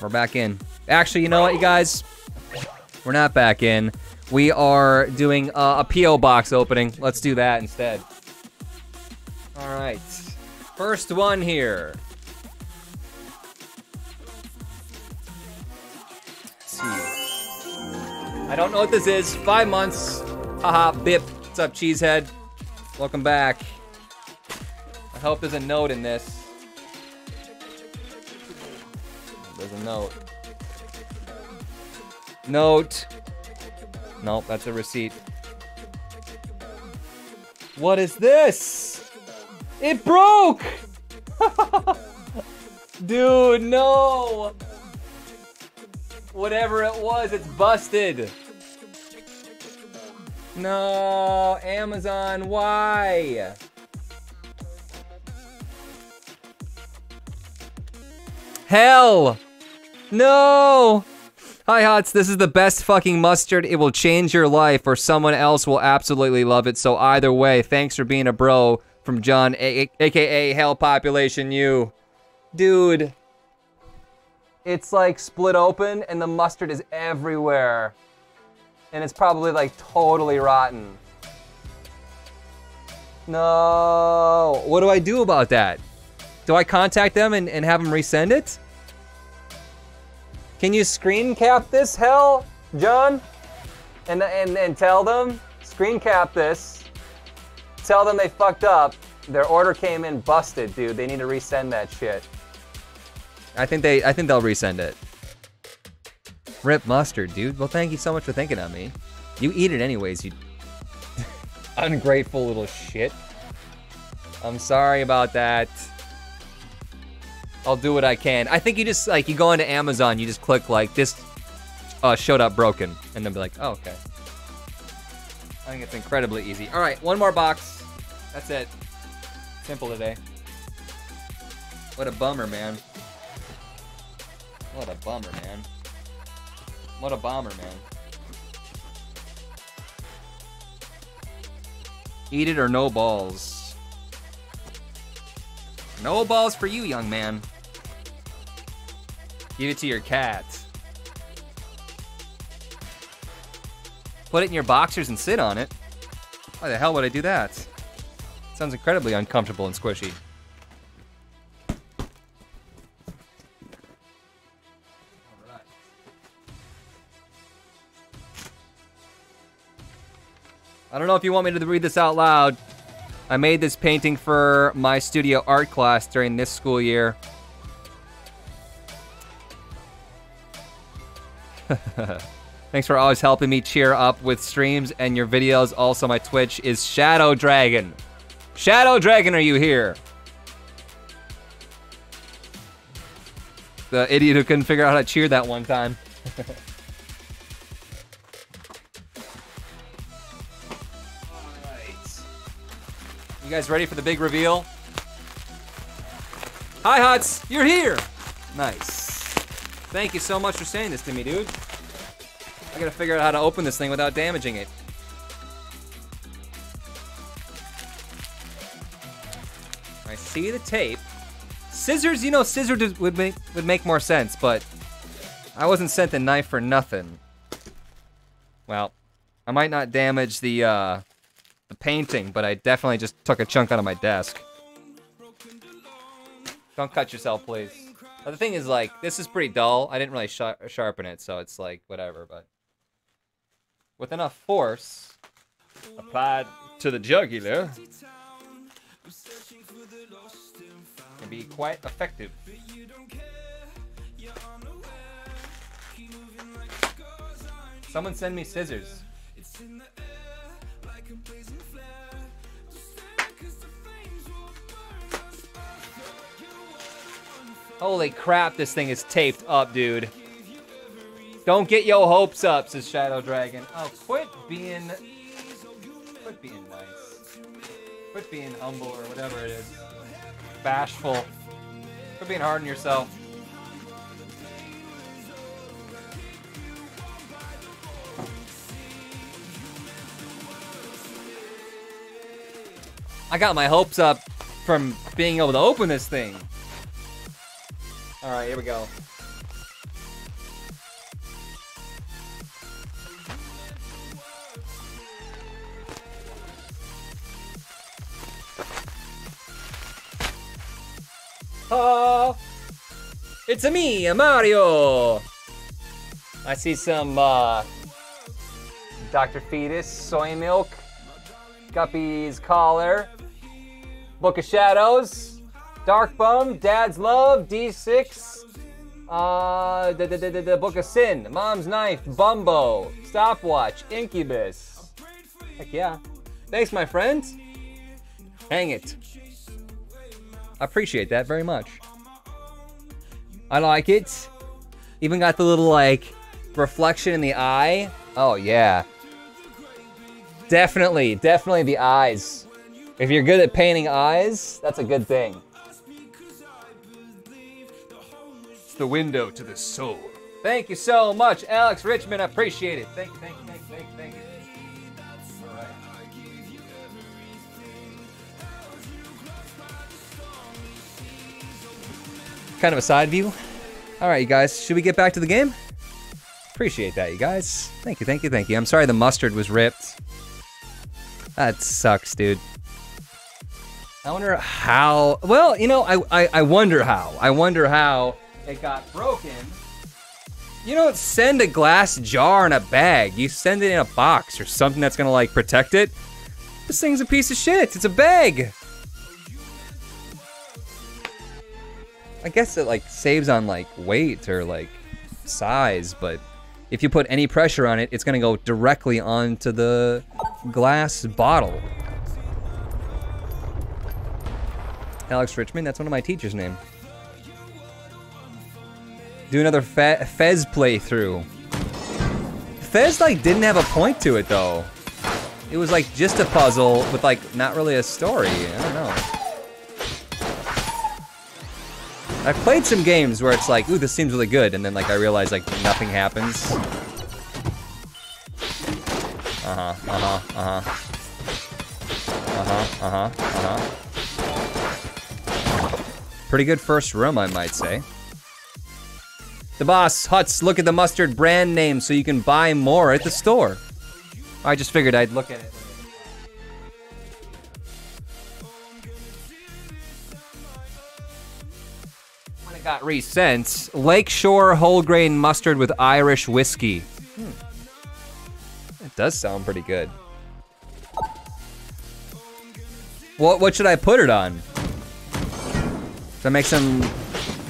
We're back in. Actually, you know what, you guys? We're not back in. We are doing a P.O. box opening. Let's do that instead. All right. First one here. Let's see. I don't know what this is. 5 months. Haha, bip. What's up, Cheesehead? Welcome back. I hope there's a note in this. There's a note. Note. Nope, that's a receipt. What is this? It broke! Dude, no! Whatever it was, it's busted. No, Amazon, why? Hell! No! Hi, Hots, this is the best fucking mustard. It will change your life, or someone else will absolutely love it. So either way, thanks for being a bro from John, AKA Hell Population U. Dude. It's like split open and the mustard is everywhere. And it's probably like totally rotten. No, what do I do about that? Do I contact them and have them resend it? Can you screen cap this, Hell, John? And tell them, screen cap this. Tell them they fucked up. Their order came in busted, dude. They need to resend that shit. I think they'll resend it. Rip mustard, dude. Well, thank you so much for thinking of me. You eat it anyways, you ungrateful little shit. I'm sorry about that. I'll do what I can. I think you just, like, you go into Amazon, you just click, like, this showed up broken, and then be like, oh, okay. I think it's incredibly easy. All right, one more box. That's it. Simple today. What a bummer, man. What a bummer, man. What a bomber, man. Eat it or no balls. No balls for you, young man. Give it to your cat. Put it in your boxers and sit on it. Why the hell would I do that? Sounds incredibly uncomfortable and squishy. All right. I don't know if you want me to read this out loud. I made this painting for my studio art class during this school year. Thanks for always helping me cheer up with streams and your videos. Also, my Twitch is Shadow Dragon. Shadow Dragon, are you here? The idiot who couldn't figure out how to cheer that one time. You guys ready for the big reveal? Hi, Hots, you're here. Nice. Thank you so much for saying this to me, dude. I gotta figure out how to open this thing without damaging it. I see the tape. Scissors, you know, scissors would make more sense, but I wasn't sent the knife for nothing. Well, I might not damage the painting, but I definitely just took a chunk out of my desk. Don't cut yourself, please. Now, the thing is, like, this is pretty dull. I didn't really sharpen it, so it's like, whatever, but... with enough force applied to the jugular, it can be quite effective. Someone send me scissors. Holy crap, this thing is taped up, dude. Don't get your hopes up, says Shadow Dragon. Oh, quit being nice. Quit being humble or whatever it is. Bashful. Quit being hard on yourself. I got my hopes up from being able to open this thing. All right, here we go. Ha! It's-a me, Mario! I see some, Dr. Fetus, soy milk, Guppy's collar, Book of Shadows, Dark Bum, Dad's Love, D6, the Book of Sin, Mom's Knife, Bumbo, Stopwatch, Incubus. Heck yeah. Thanks, my friend. Hang it. I appreciate that very much. I like it. Even got the little, like, reflection in the eye. Oh, yeah. Definitely, definitely the eyes. If you're good at painting eyes, that's a good thing. It's the window to the soul. Thank you so much, Alex Richman. I appreciate it. Thank you, thank you, thank you, thank you. All right. Kind of a side view. All right, you guys, should we get back to the game? Appreciate that, you guys. Thank you, thank you, thank you. I'm sorry the mustard was ripped. That sucks, dude. I wonder how, well, you know, I wonder how. I wonder how it got broken. You don't send a glass jar in a bag. You send it in a box or something that's gonna, like, protect it. This thing's a piece of shit. It's a bag. I guess it, like, saves on, like, weight or, like, size, but if you put any pressure on it, it's gonna go directly onto the glass bottle. Alex Richman, that's one of my teachers' name. Do another Fez playthrough. Fez, like, didn't have a point to it, though. It was, like, just a puzzle with, like, not really a story. I don't know. I've played some games where it's like, ooh, this seems really good, and then, like, I realize, like, nothing happens. Uh-huh, uh-huh, uh-huh. Uh-huh, uh-huh, uh-huh. Pretty good first room, I might say. The boss, Huts, look at the mustard brand name so you can buy more at the store. I just figured I'd look at it. Got resent. Lakeshore whole grain mustard with Irish whiskey. It does sound pretty good. What should I put it on? Should I make some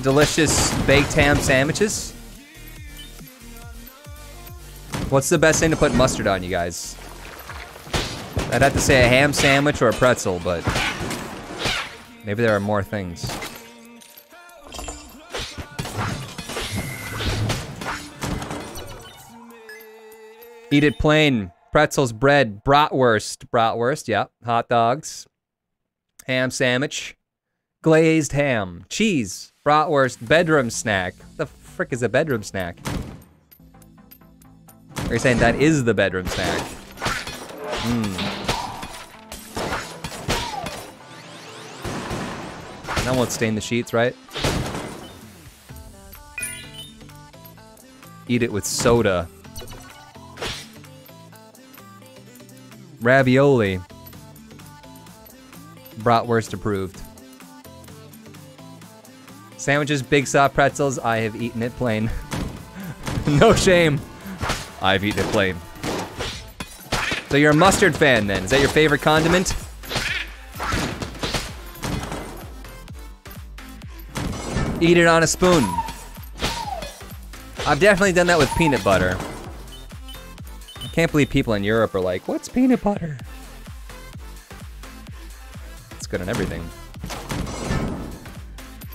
delicious baked ham sandwiches? What's the best thing to put mustard on, you guys? I'd have to say a ham sandwich or a pretzel, but maybe there are more things. Eat it plain, pretzels, bread, bratwurst, yeah, hot dogs, ham sandwich, glazed ham, cheese, bratwurst, bedroom snack. What the frick is a bedroom snack? Are you saying that is the bedroom snack? Mm. That won't stain the sheets, right? Eat it with soda. Ravioli. Bratwurst approved. Sandwiches, big saw pretzels. I have eaten it plain. No shame. I've eaten it plain. So you're a mustard fan then. Is that your favorite condiment? Eat it on a spoon. I've definitely done that with peanut butter. Can't believe people in Europe are like, what's peanut butter? It's good on everything.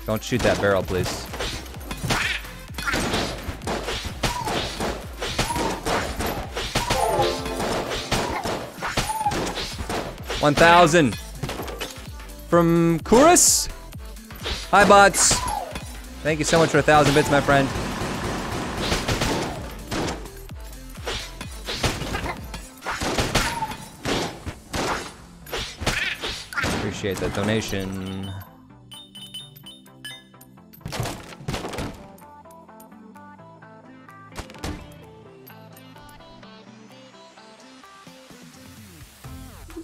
Don't shoot that barrel, please. $1,000 from Kurus. Hi, bots. Thank you so much for 1,000 bits, my friend. Appreciate that donation.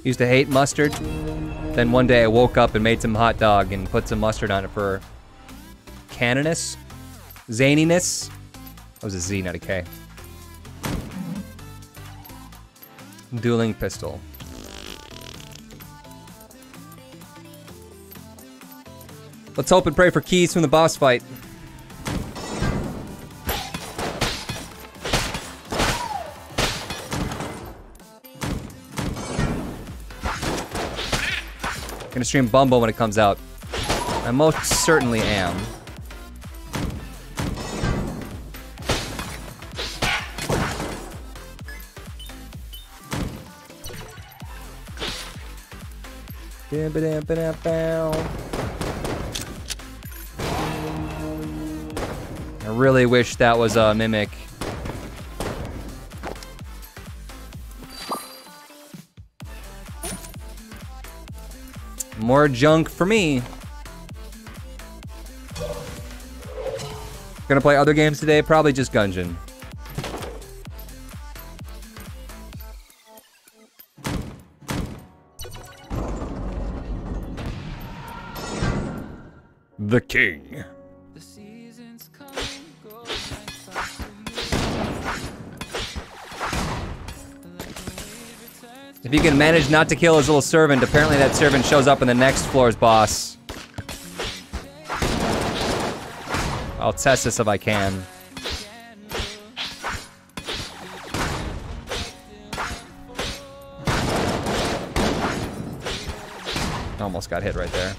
Used to hate mustard. Then one day I woke up and made some hot dog and put some mustard on it for caniness, zaniness. That was a Z, not a K. Dueling pistol. Let's hope and pray for keys from the boss fight. Gonna stream Bumbo when it comes out. I most certainly am. I really wish that was a mimic. More junk for me. Gonna play other games today? Probably just Gungeon. The King. The seasons come and go like. If you can manage not to kill his little servant, apparently that servant shows up in the next floor's boss. I'll test this if I can. Almost got hit right there.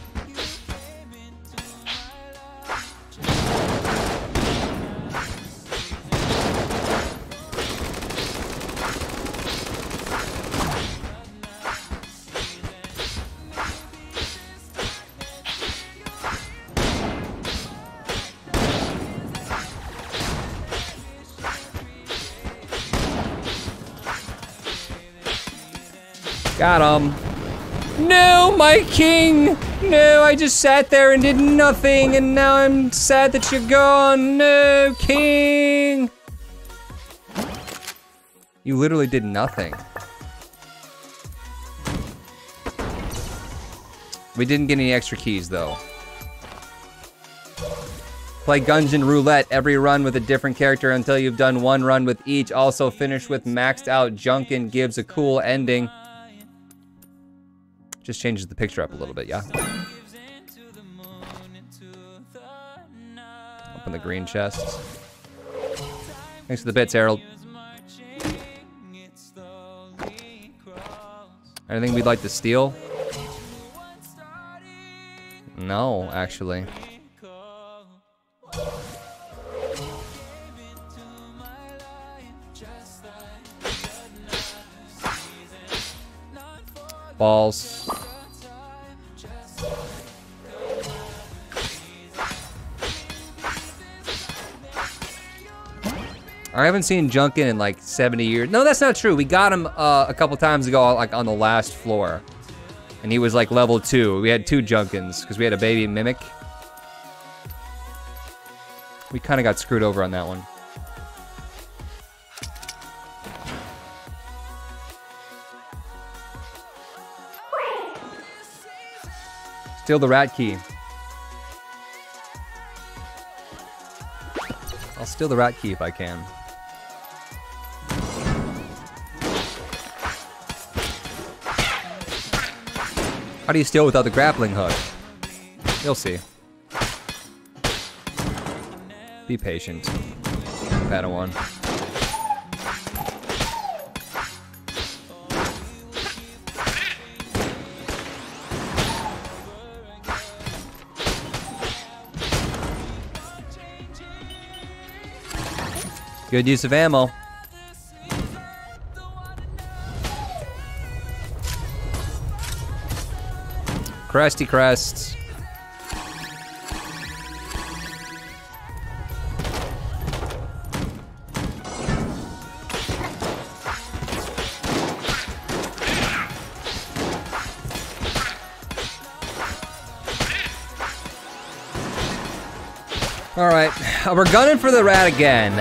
Got him. No, my king! No, I just sat there and did nothing, and now I'm sad that you're gone. No, king! You literally did nothing. We didn't get any extra keys, though. Play Gungeon Roulette, every run with a different character until you've done one run with each. Also finish with maxed out Junkin gives a cool ending. Just changes the picture up a little bit, yeah? Open the green chest. Thanks for the bits, Harold. Anything we'd like to steal? No, actually. Balls. I haven't seen Junkin in like 70 years. No, that's not true. We got him a couple times ago, like on the last floor. And he was like level 2. We had 2 Junkins because we had a baby mimic. We kind of got screwed over on that one. Steal the rat key. I'll steal the rat key if I can. How do you steal without the grappling hook? You'll see. Be patient, Padawan. Good use of ammo. Crusty crests. All right, we're gunning for the rat again.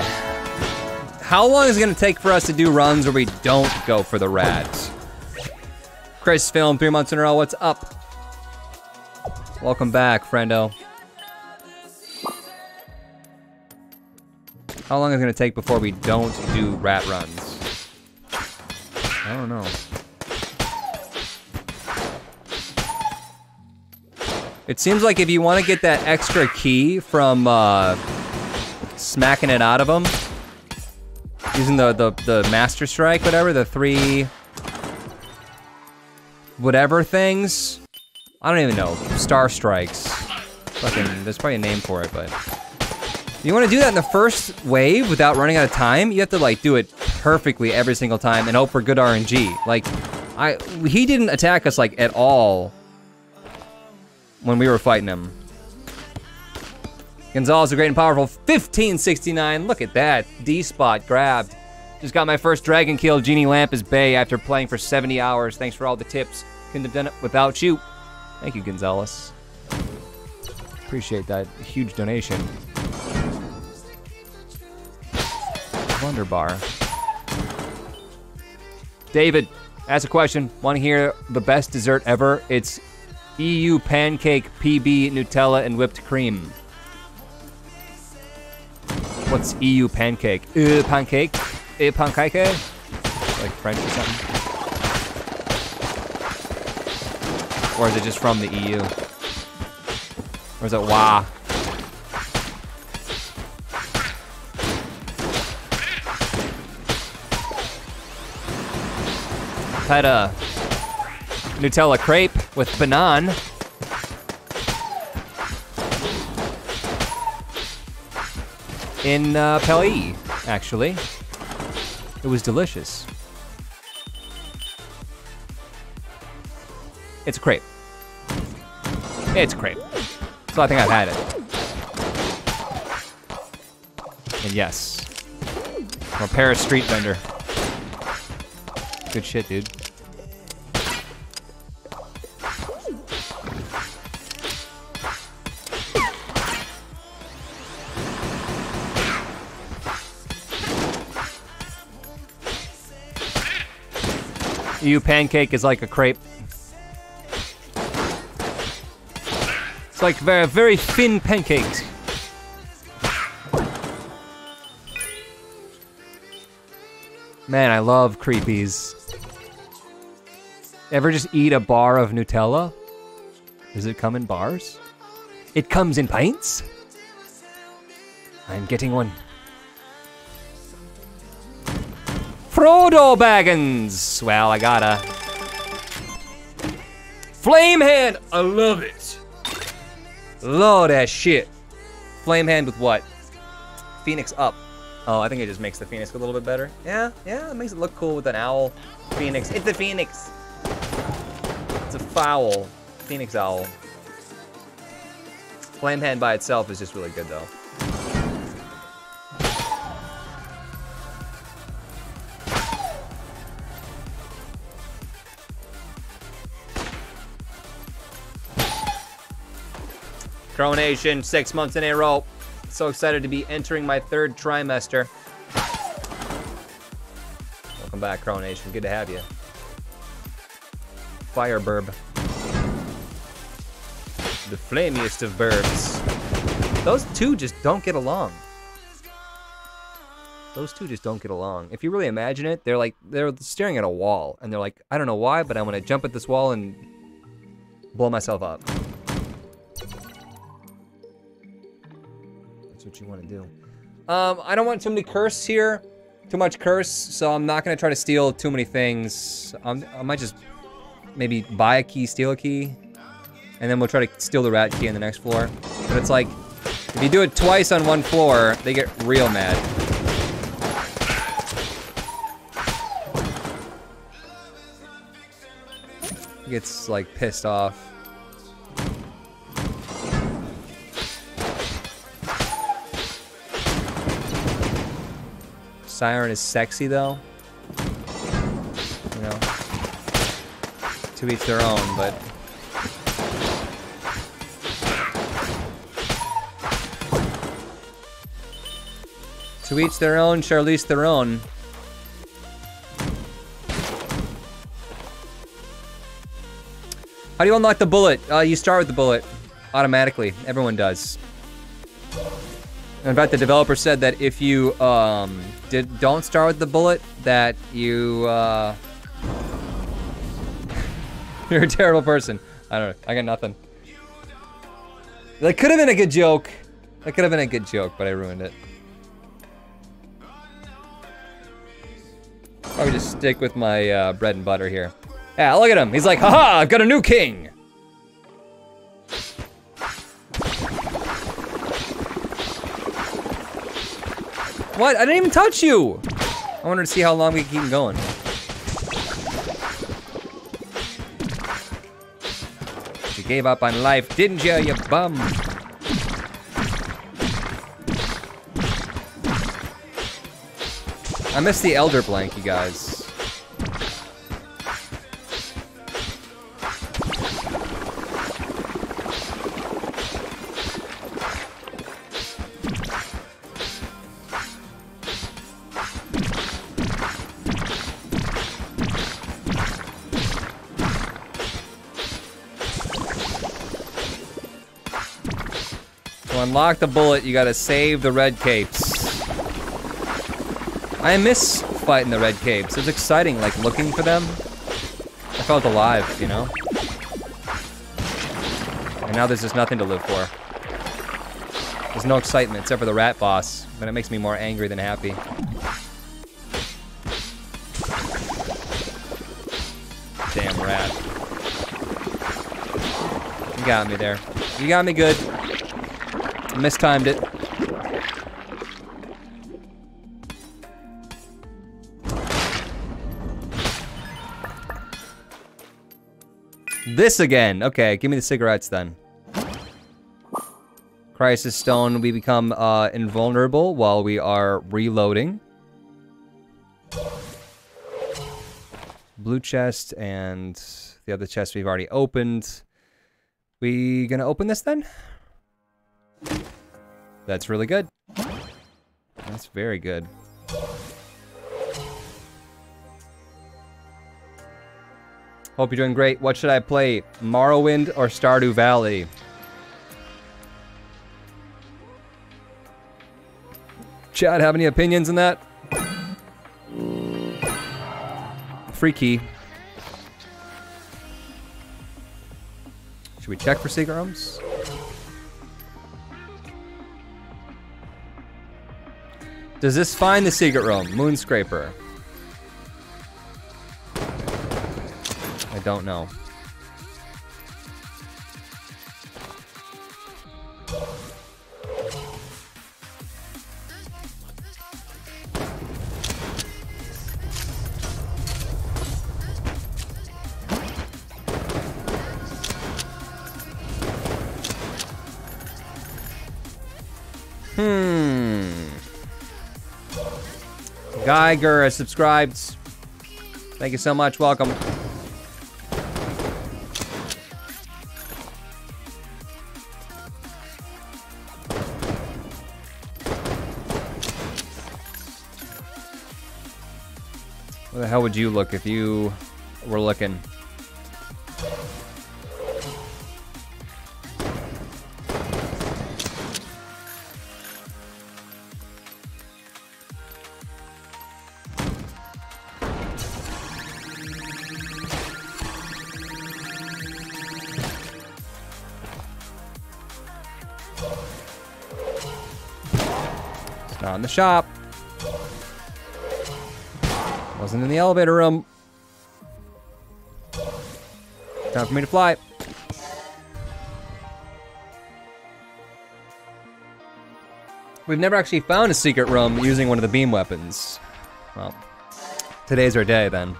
How long is it gonna take for us to do runs where we don't go for the rats? Chris Film, 3 months in a row, what's up? Welcome back, friendo. How long is it gonna take before we don't do rat runs? I don't know. It seems like if you want to get that extra key from smacking it out of them, using the Master Strike, whatever, the three whatever things. I don't even know. Star Strikes. Fucking, there's probably a name for it, but. You want to do that in the first wave without running out of time, you have to like do it perfectly every single time and hope for good RNG. Like, he didn't attack us like at all when we were fighting him. Gonzalez, the great and powerful, 1569. Look at that, D-spot grabbed. Just got my first dragon kill, Genie Lampus Bay, after playing for 70 hours. Thanks for all the tips. Couldn't have done it without you. Thank you, Gonzalez. Appreciate that huge donation. Wonder Bar. David, ask a question. Want to hear the best dessert ever? It's EU pancake, PB, Nutella, and whipped cream. What's EU pancake? Pancake? Pancake? Like French or something? Or is it just from the EU? Or is it wah? Had a Nutella crepe with banan. In Pelé, actually. It was delicious. It's a crepe. It's a crepe. So I think I've had it. And yes. I'm a Paris street vendor. Good shit, dude. EU pancake is like a crepe. It's like very, very thin pancakes. Man, I love creepies. Ever just eat a bar of Nutella? Does it come in bars? It comes in pints? I'm getting one. Frodo Baggins! Well, I gotta. Flamehand! I love it. Love that shit. Flamehand with what? Phoenix up. Oh, I think it just makes the Phoenix a little bit better. Yeah, yeah, it makes it look cool with an owl. Phoenix, it's a Phoenix. It's a fowl. Phoenix owl. Flame Hand by itself is just really good though. Cronation, 6 months in a row. So excited to be entering my third trimester. Welcome back, Cronation. Good to have you. Fire burb. The flamiest of burbs. Those two just don't get along. Those two just don't get along. If you really imagine it, they're like, they're staring at a wall and they're like, I don't know why, but I want to jump at this wall and blow myself up. What you want to do. I don't want too many curse here. Too much curse, so I'm not going to try to steal too many things. I might just maybe buy a key, steal a key, and then we'll try to steal the rat key in the next floor. But it's like, if you do it twice on one floor, they get real mad. He gets like pissed off. Siren is sexy though. You know, to each their own, but. To each their own, Charlize Theron. How do you unlock the bullet? You start with the bullet automatically, everyone does. In fact, the developer said that if you don't start with the bullet, that you you're a terrible person. I don't know. I got nothing. That could have been a good joke. That could have been a good joke, but I ruined it. Probably just stick with my bread and butter here. Yeah, look at him. He's like, haha, I've got a new king. What? I didn't even touch you. I wanted to see how long we can keep going. You gave up on life, didn't you, you bum? I missed the Elder Blank, you guys. To unlock the bullet, you gotta save the red capes. I miss fighting the red capes. It was exciting, like looking for them. I felt alive, you know? And now there's just nothing to live for. There's no excitement except for the rat boss, but it makes me more angry than happy. Damn rat. You got me there. You got me good. Mistimed it. This again. Okay, give me the cigarettes then. Crisis Stone, we become invulnerable while we are reloading. Blue chest and the other chest we've already opened. We gonna open this then? That's really good. That's very good. Hope you're doing great. What should I play? Morrowind or Stardew Valley? Chad, have any opinions on that? Free key. Should we check for secret rooms? Does this find the secret room? Moonscraper. I don't know. Geiger has subscribed. Thank you so much. Welcome. Where the hell would you look if you were looking? It's not in the shop. Wasn't in the elevator room. Time for me to fly. We've never actually found a secret room using one of the beam weapons. Well, today's our day then.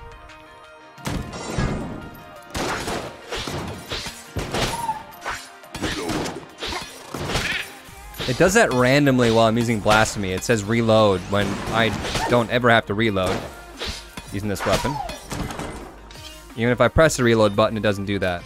It does that randomly while I'm using Blasphemy. It says reload when I don't ever have to reload using this weapon. Even if I press the reload button, it doesn't do that.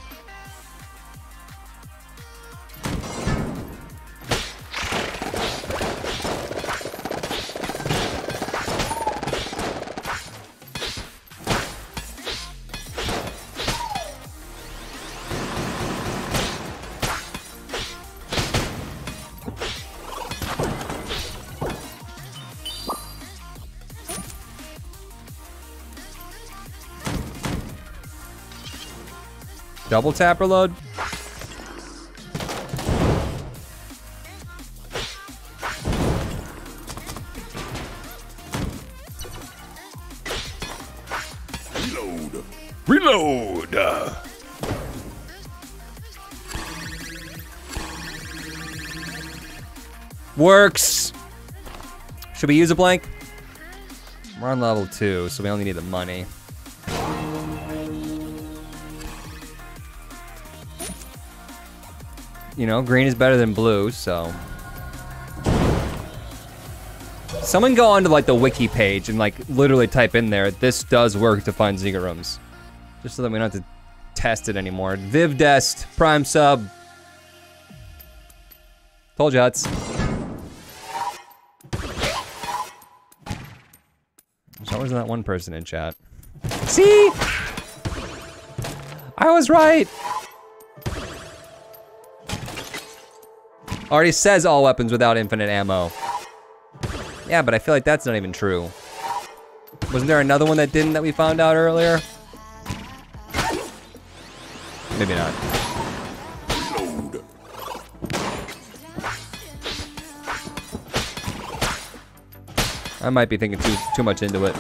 Double tap reload. Reload! Works! Should we use a blank? We're on level 2, so we only need the money. You know, green is better than blue, so... Someone go onto like the wiki page and like literally type in there, this does work to find Zynga rooms. Just so that we don't have to test it anymore. Vivdest, Prime Sub. Told you, Huts. There's always that one person in chat. See? I was right. Already says all weapons without infinite ammo. Yeah, but I feel like that's not even true. Wasn't there another one that didn't that we found out earlier? Maybe not. I might be thinking too much into it.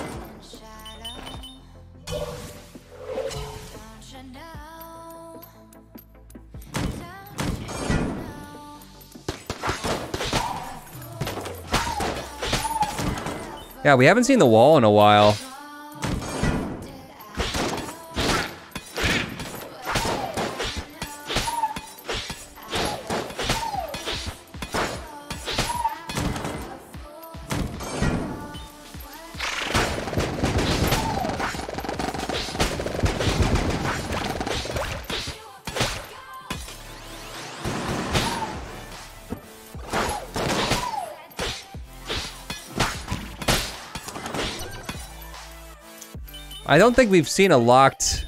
Yeah, we haven't seen the wall in a while. I don't think we've seen a locked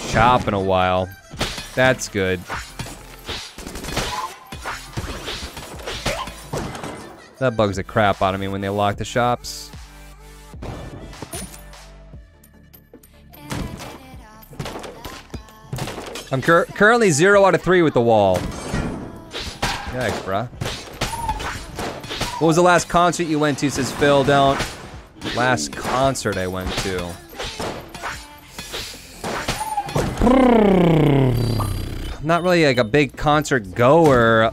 shop in a while. That's good. That bugs the crap out of me when they lock the shops. I'm currently 0 out of 3 with the wall. Yikes, bruh. What was the last concert you went to, says Phil? Don't. Last concert I went to. I'm not really like a big concert goer.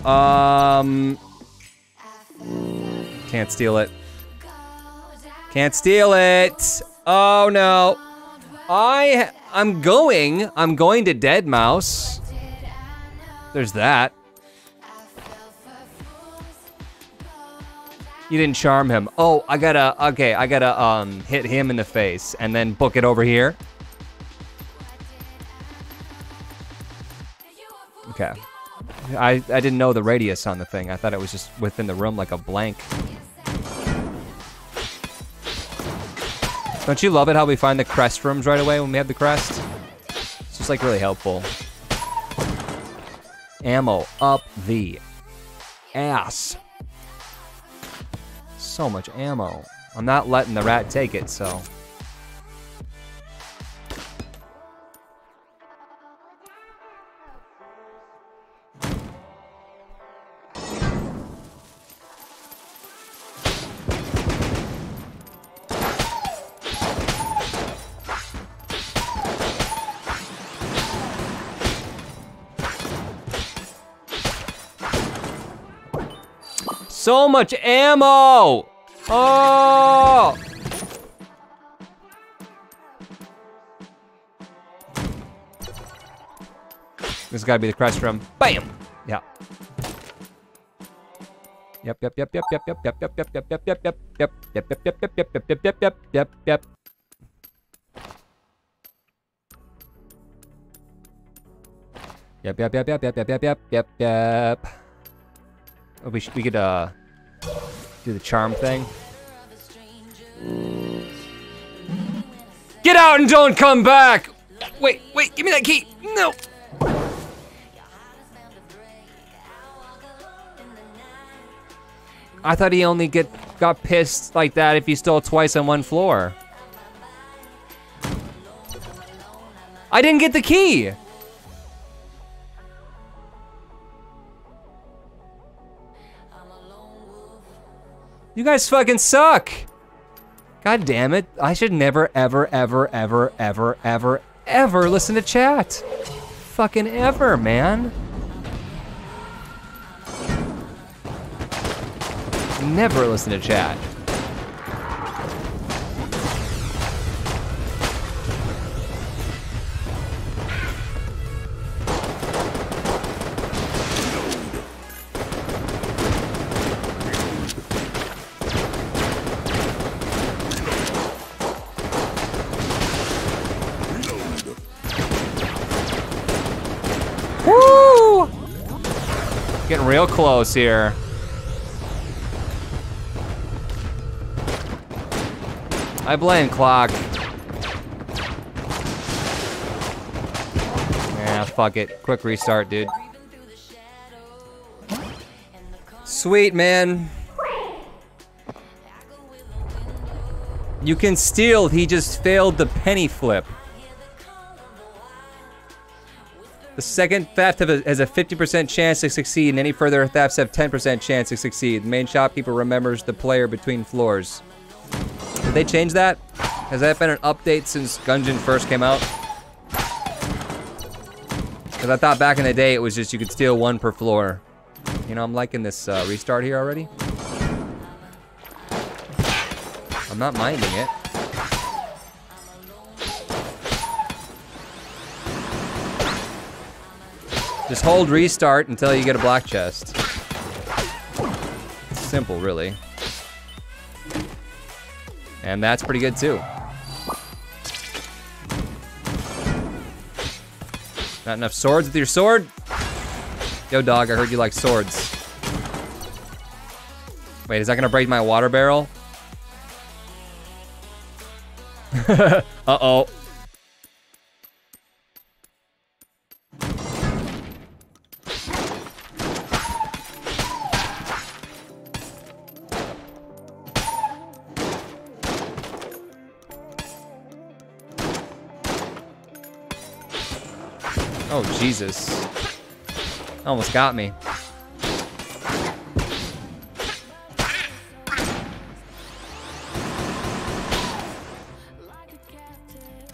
Can't steal it. Can't steal it. Oh no. I'm going to Deadmau5. There's that. You didn't charm him. Oh, I gotta hit him in the face and then book it over here. Okay. I didn't know the radius on the thing. I thought it was just within the room like a blank. Don't you love it how we find the crest rooms right away when we have the crest? It's just like really helpful. Ammo up the ass. So much ammo. I'm not letting the rat take it, so. So much ammo! Oh! This has gotta be the crest room. Bam! Yeah. Yep. Yep. Oh, we could, do the charm thing. Get out and don't come back! Wait, give me that key! No! I thought he only got pissed like that if he stole twice on one floor. I didn't get the key! You guys fucking suck! God damn it, I should never, ever, ever, ever, ever, ever, ever listen to chat. Fucking ever, man. Never listen to chat. Getting real close here. I blame Clock. Yeah, fuck it. Quick restart, dude. Sweet, man. You can steal. He just failed the penny flip. The second theft has a 50% chance to succeed, and any further thefts have 10% chance to succeed. The main shopkeeper remembers the player between floors. Did they change that? Has that been an update since Gungeon first came out? Because I thought back in the day it was just you could steal one per floor. You know, I'm liking this restart here already. I'm not minding it. Just hold restart until you get a black chest. It's simple, really. And that's pretty good, too. Not enough swords with your sword? Yo, dog, I heard you like swords. Wait, is that gonna break my water barrel? Uh-oh. Oh, Jesus. Almost got me.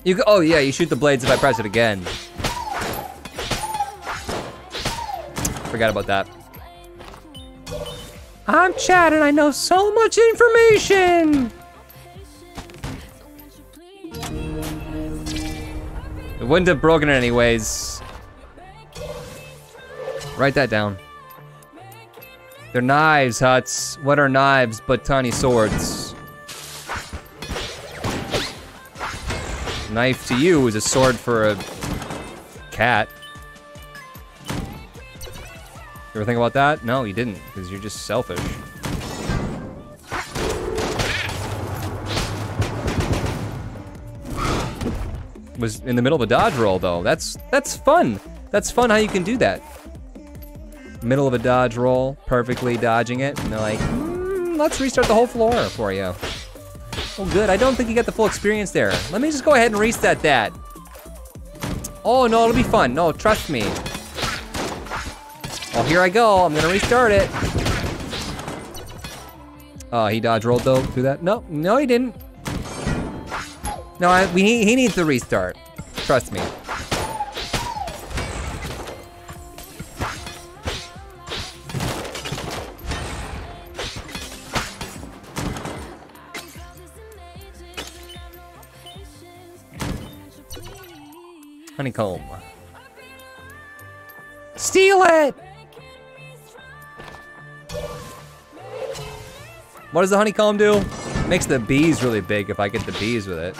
You, oh yeah, you shoot the blades if I press it again. Forgot about that. I'm Chad and I know so much information. It wouldn't have broken it anyways. Write that down. They're knives, Huts. What are knives but tiny swords? Knife to you is a sword for a cat. You ever think about that? No, you didn't, because you're just selfish. Was in the middle of a dodge roll though. That's fun. That's fun how you can do that. Middle of a dodge roll, perfectly dodging it, and they're like, let's restart the whole floor for you. Oh good, I don't think you got the full experience there. Let me just go ahead and reset that. Oh no, it'll be fun, no, trust me. Well, here I go, I'm gonna restart it. He dodge rolled though, through that? No, no he didn't. No, he needs the restart, trust me. Honeycomb. Steal it! What does the honeycomb do? It makes the bees really big if I get the bees with it.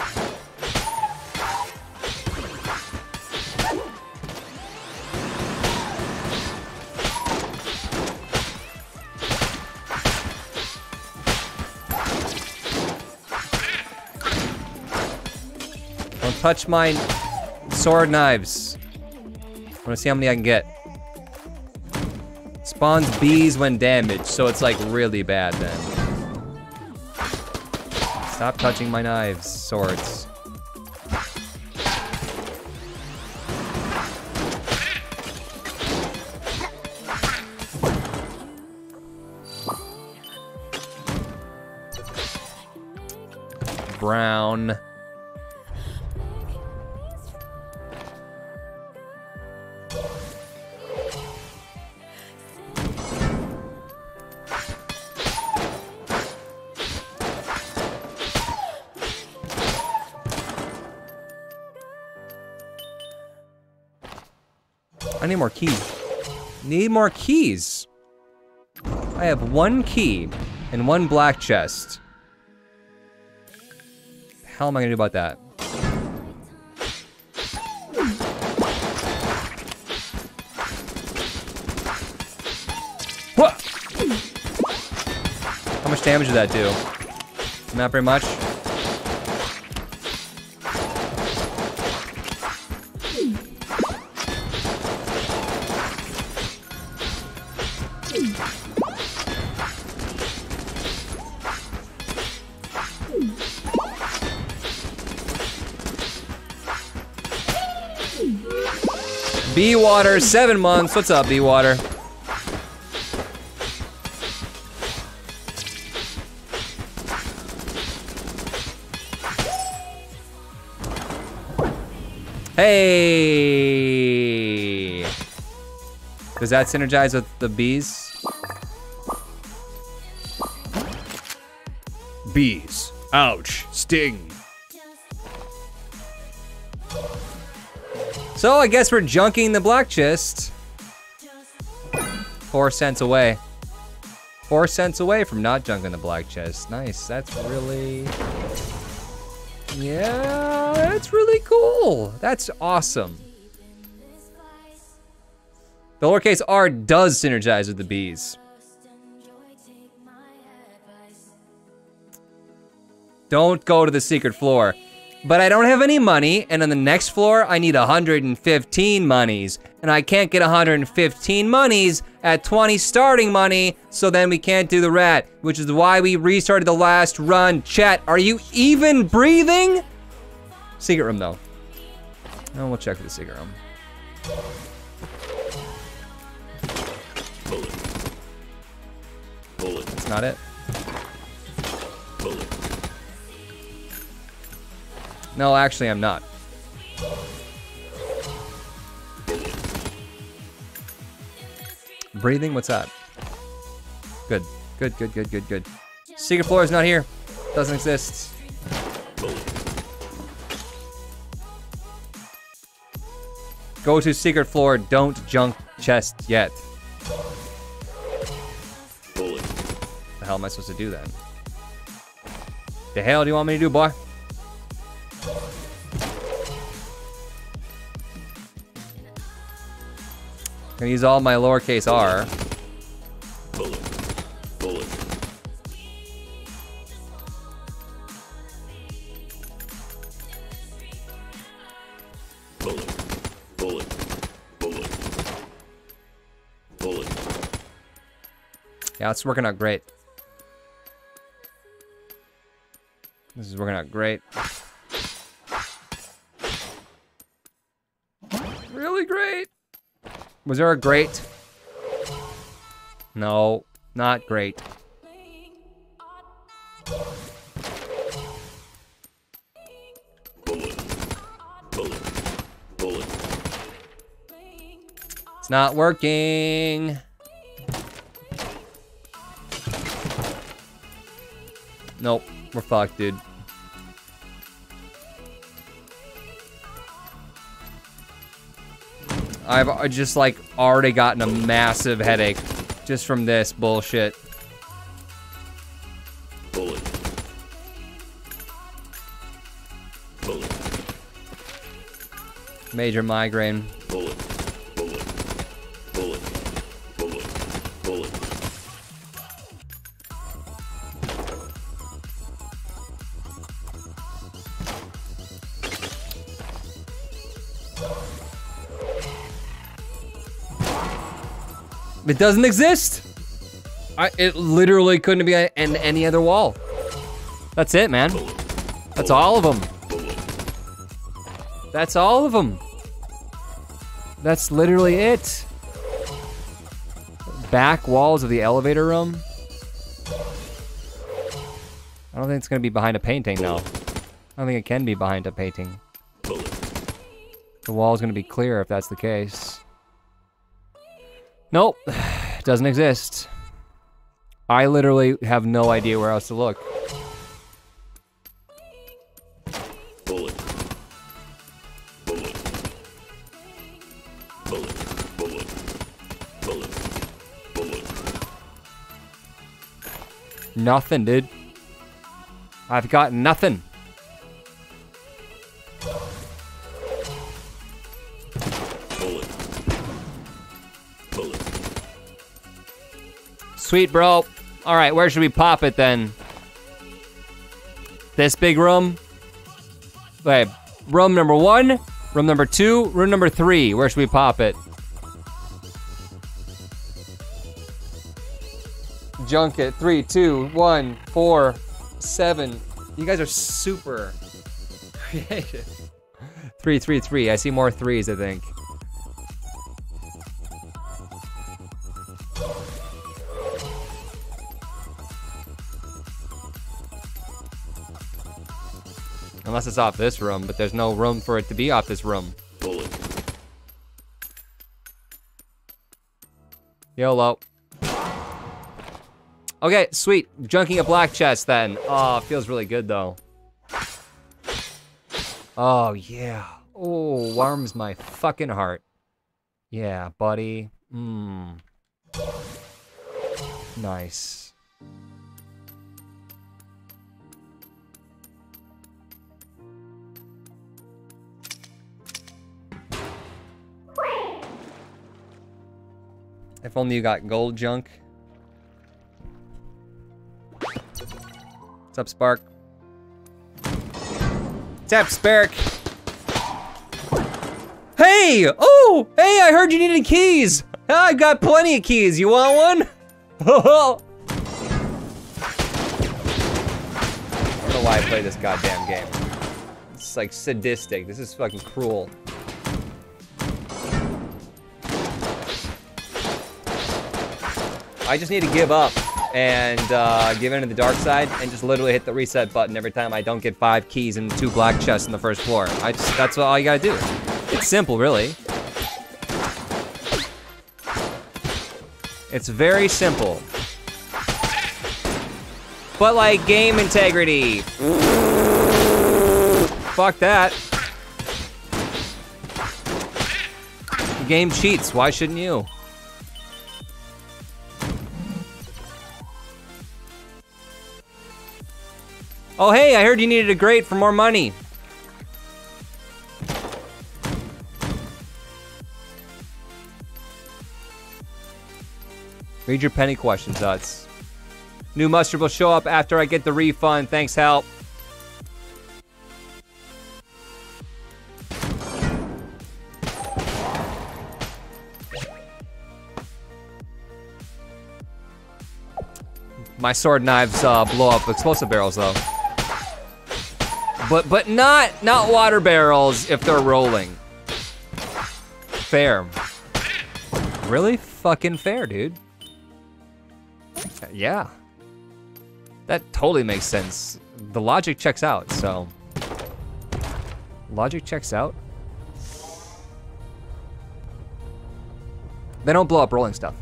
Don't touch mine. Sword knives. I wanna see how many I can get. Spawns bees when damaged, so it's like really bad then. Stop touching my knives, swords. brown. I need more keys. Need more keys. I have one key and one black chest. The hell am I gonna do about that? What? How much damage did that do? Not very much. B-Water, 7 months. What's up, B-Water? Hey! Does that synergize with the bees? Bees. Ouch. Sting. So I guess we're junking the black chest. 4 cents away. 4 cents away from not junking the black chest. Nice, that's really... Yeah, that's really cool. That's awesome. The lowercase r does synergize with the bees. Don't go to the secret floor. But I don't have any money, and on the next floor, I need 115 monies. And I can't get 115 monies at 20 starting money, so then we can't do the rat, which is why we restarted the last run. Chat, are you even breathing? Secret room, though. Oh, we'll check for the secret room. Bullet. Bullet. That's not it. Bullet. No, actually, I'm not. Breathing, what's that? Good, good, good, good, good, good. Secret floor is not here. Doesn't exist. Go to secret floor, don't junk chest yet. The hell am I supposed to do then? The hell do you want me to do, boy? Gonna use all my lowercase r. Bullet. Bullet. Bullet. Bullet. Bullet. Bullet. Yeah, it's working out great. This is working out great. Really great. Was there a great? No, not great. Bullet. Bullet. Bullet. It's not working. Nope, we're fucked, dude. I've just like already gotten a massive headache just from this bullshit. Bullet. Bullet. Major migraine. Bullet. Bullet. Bullet. Bullet. Bullet. It doesn't exist. It literally couldn't be in any other wall. That's it, man. That's all of them. That's all of them. That's literally it. Back walls of the elevator room. I don't think it's gonna be behind a painting now. I don't think it can be behind a painting. The wall is going to be clear if that's the case. Nope. It doesn't exist. I literally have no idea where else to look. Nothing, dude. I've got nothing. Sweet, bro. All right, where should we pop it then? This big room? Wait, room number 1, room number 2, room number 3. Where should we pop it? Junk it. 3, 2, 1, 4, 7. You guys are super creative. 3, 3, 3. I see more 3s, I think. Unless it's off this room, but there's no room for it to be off this room. Bullet. YOLO. Okay, sweet. Junking a black chest then. Oh, feels really good though. Oh, yeah. Oh, warms my fucking heart. Yeah, buddy. Mmm. Nice. If only you got gold junk. What's up, Spark? What's up, Spark? Hey! Oh! Hey, I heard you needed keys! I've got plenty of keys. You want one? I don't know why I play this goddamn game. It's like sadistic. This is fucking cruel. I just need to give up and give in to the dark side and just literally hit the reset button every time I don't get 5 keys and 2 black chests in the first floor. That's all you gotta do. It's simple, really. It's very simple. But like game integrity. Fuck that. The game cheats, why shouldn't you? Oh, hey, I heard you needed a grate for more money. Read your penny questions, Uts. New mustard will show up after I get the refund. Thanks, help. My sword knives blow up explosive barrels, though. But not water barrels if they're rolling. Fair. Really fucking fair, dude. Yeah. That totally makes sense. The logic checks out, so. Logic checks out? They don't blow up rolling stuff.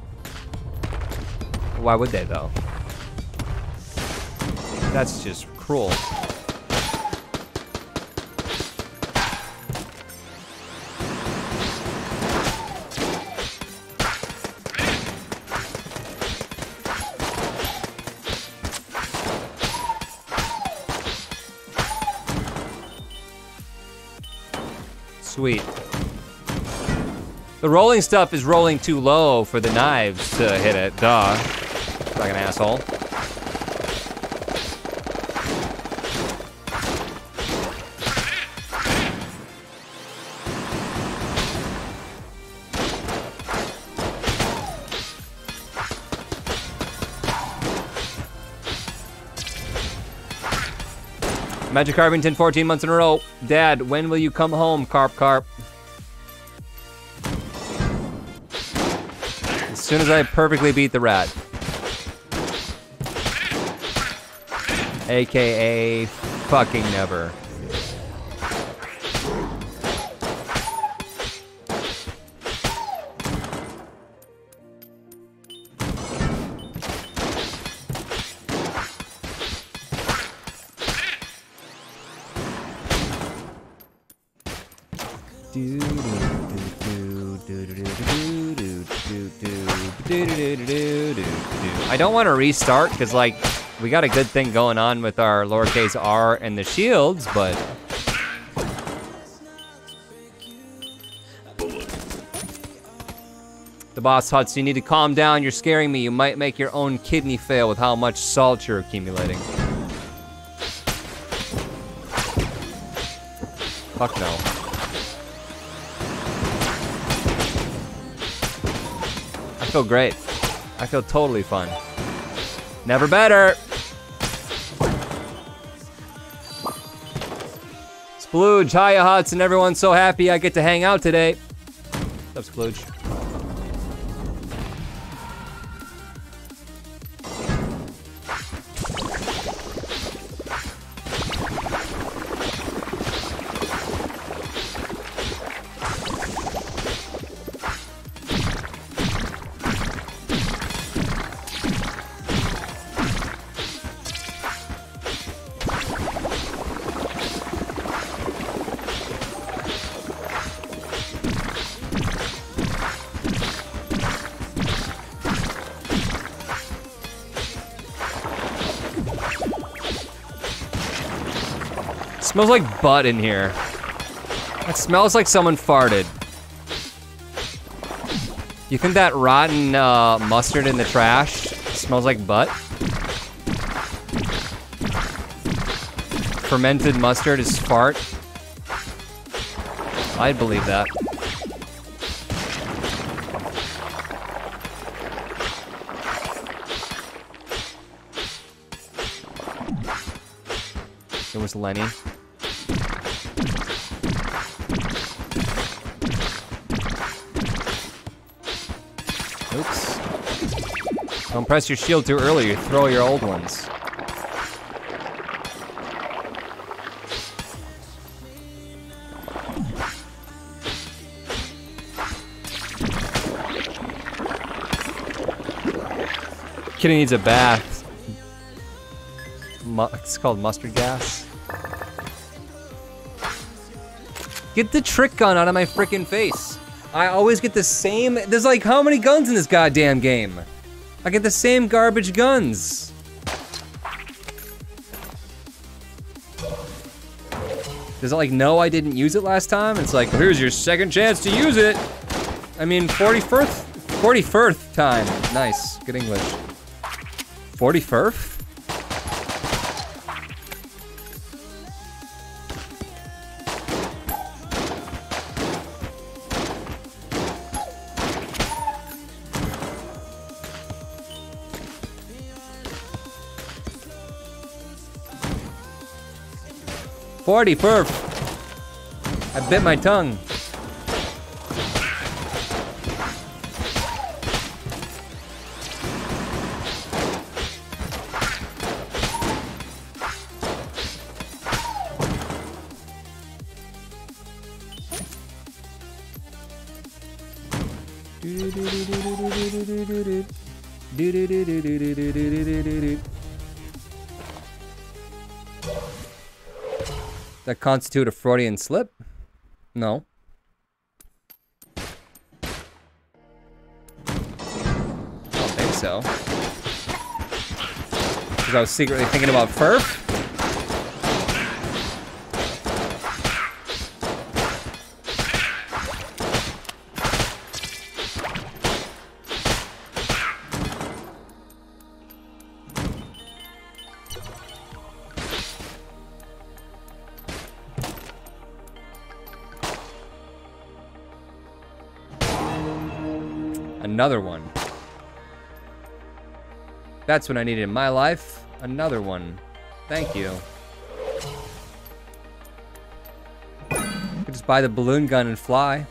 Why would they, though? That's just cruel. Sweet. The rolling stuff is rolling too low for the knives to hit it, duh. Like an asshole. Magic Carbington, 14 months in a row. Dad, when will you come home, Carp Carp? As soon as I perfectly beat the rat. AKA fucking never. I don't want to restart because, like, we got a good thing going on with our lowercase r and the shields, but. The boss huts, you need to calm down. You're scaring me. You might make your own kidney fail with how much salt you're accumulating. Fuck no. I feel great. I feel totally fine. Never better. Splooge, hiya huts, and everyone's so happy I get to hang out today. What's up, Splooge? Smells like butt in here. It smells like someone farted. You think that rotten mustard in the trash smells like butt? Fermented mustard is fart. I'd believe that. It was Lenny. Don't press your shield too early, you throw your old ones. Kitty needs a bath. It's called mustard gas. Get the trick gun out of my frickin' face. I always get the same, there's like how many guns in this goddamn game? I get the same garbage guns. Does it like, no, I didn't use it last time? It's like, well, here's your second chance to use it. I mean, 41st time. Nice, good English. 41st? Perf. I bit my tongue. That constitute a Freudian slip? No. I don't think so. Because I was secretly thinking about Furf? Another one. That's what I needed in my life. Another one. Thank you. I could just buy the balloon gun and fly.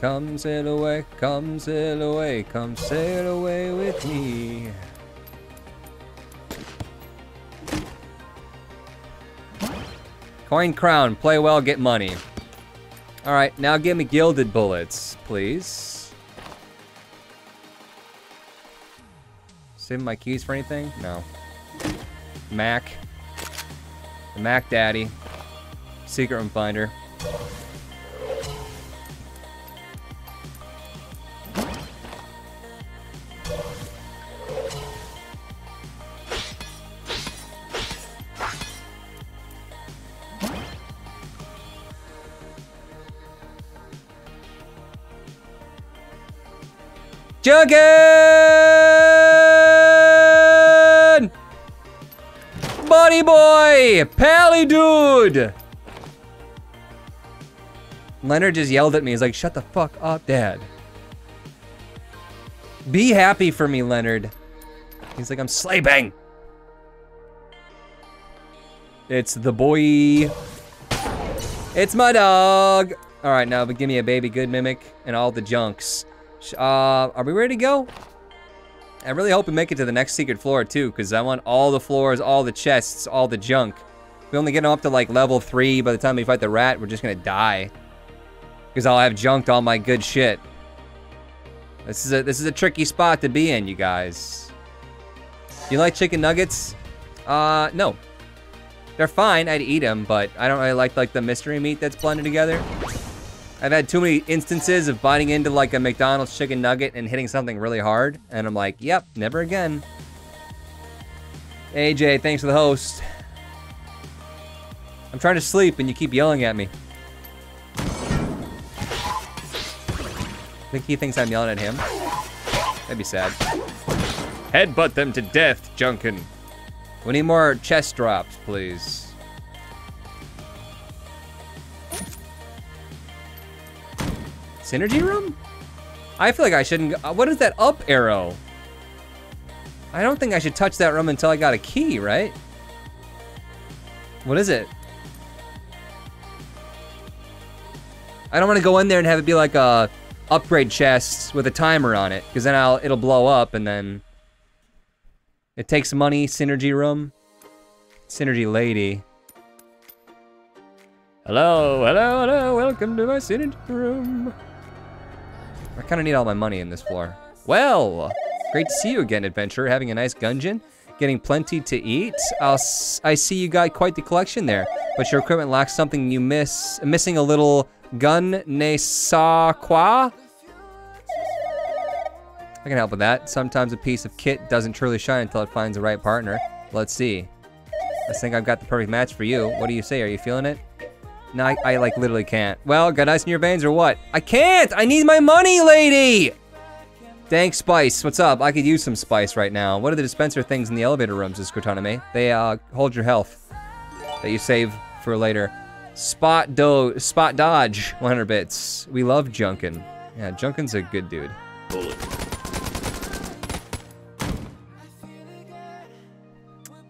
Come sail away, come sail away, come sail away with me. Coin crown, play well, get money. All right, now give me gilded bullets, please. Saving my keys for anything? No. Mac. The Mac Daddy. Secret room finder. Gungeon! Buddy boy! Pally dude! Leonard just yelled at me. He's like, shut the fuck up, Dad. Be happy for me, Leonard. He's like, I'm sleeping. It's the boy. It's my dog. All right, now, but give me a baby good mimic and all the junks. Are we ready to go? I really hope we make it to the next secret floor too, because I want all the floors, all the chests, all the junk. If we only get them up to like level 3. By the time we fight the rat, we're just gonna die. Because I'll have junked all my good shit. This is a tricky spot to be in, you guys. You like chicken nuggets? No. They're fine, I'd eat them, but I don't really like the mystery meat that's blended together. I've had too many instances of biting into like a McDonald's chicken nugget and hitting something really hard, and I'm like, yep, never again. AJ, thanks for the host. I'm trying to sleep and you keep yelling at me. I think he thinks I'm yelling at him. That'd be sad. Headbutt them to death, Junkin. We need more chest drops, please. Synergy room? I feel like I shouldn't. What is that up arrow? I don't think I should touch that room until I got a key, right? What is it? I don't want to go in there and have it be like a upgrade chests with a timer on it, because then it'll blow up and then. It takes money, synergy room. Synergy lady. Hello, hello, hello, welcome to my synergy room. I kinda need all my money in this floor. Well, great to see you again, adventurer. Having a nice Gungeon, getting plenty to eat. I see you got quite the collection there, but your equipment lacks something you miss. Missing a little gun ne sa quoi? I can help with that. Sometimes a piece of kit doesn't truly shine until it finds the right partner. Let's see. I think I've got the perfect match for you. What do you say? Are you feeling it? No, I like literally can't. Well, got ice in your veins or what? I can't! I need my money, lady! Thanks, Spice. What's up? I could use some spice right now. What are the dispenser things in the elevator rooms, Scotoname? They hold your health that you save for later. Spot dodge, 100 bits. We love Junkin. Yeah, Junkin's a good dude.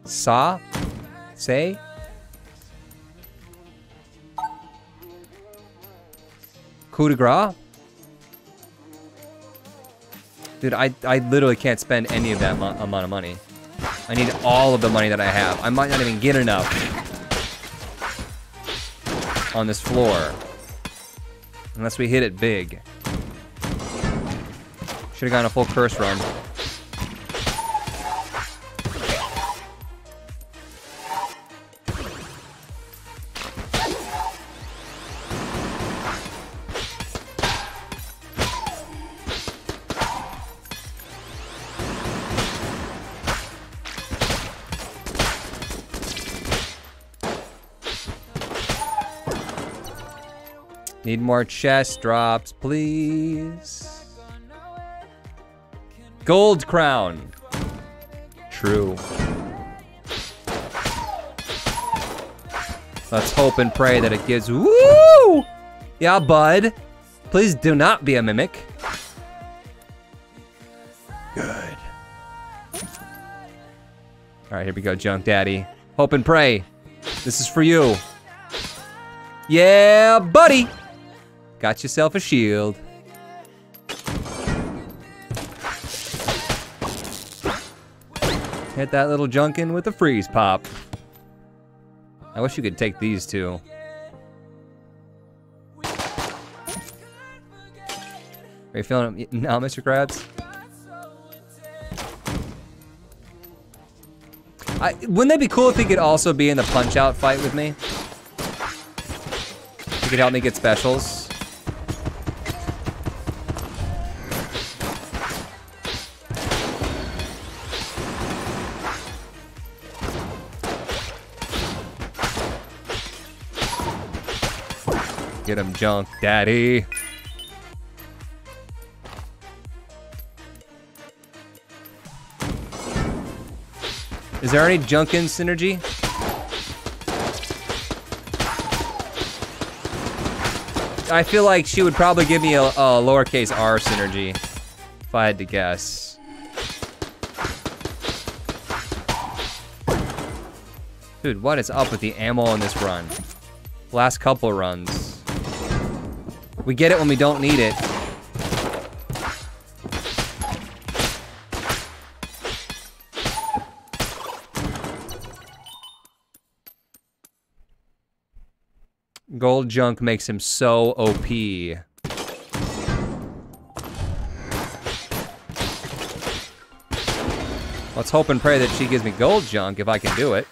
Sa? Say? Coup de grace? Dude, I literally can't spend any of that amount of money. I need all of the money that I have. I might not even get enough on this floor. Unless we hit it big. Should've gotten a full curse run. Need more chest drops, please. Gold crown. True. Let's hope and pray that it gives. Woo! Yeah, bud. Please do not be a mimic. Good. All right, here we go, Junk Daddy. Hope and pray. This is for you. Yeah, buddy. Got yourself a shield. Hit that little Junkin with a freeze pop. I wish you could take these two. Are you feeling it now, Mr. Krabs? Wouldn't that be cool if he could also be in the punch-out fight with me? He could help me get specials. Get him, Junk Daddy. Is there any Junkin synergy? I feel like she would probably give me a lowercase r synergy, if I had to guess. Dude, what is up with the ammo on this run? Last couple runs. We get it when we don't need it. Gold junk makes him so OP. Let's hope and pray that she gives me gold junk if I can do it.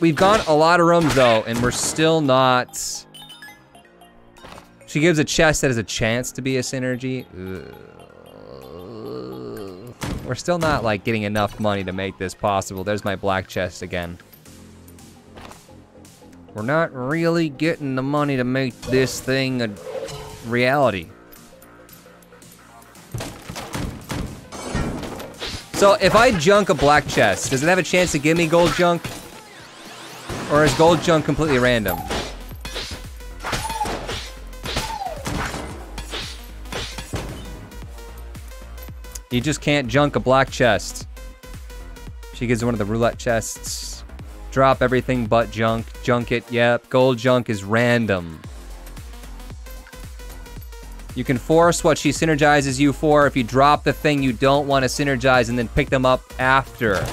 We've gone a lot of rooms though, and we're still not... She gives a chest that has a chance to be a synergy. Ugh. We're still not like getting enough money to make this possible. There's my black chest again. We're not really getting the money to make this thing a reality. So if I junk a black chest, does it have a chance to give me gold junk? Or is gold junk completely random? You just can't junk a black chest. She gives one of the roulette chests. Drop everything but junk. Junk it, yep. Gold junk is random. You can force what she synergizes you for if you drop the thing you don't want to synergize and then pick them up after.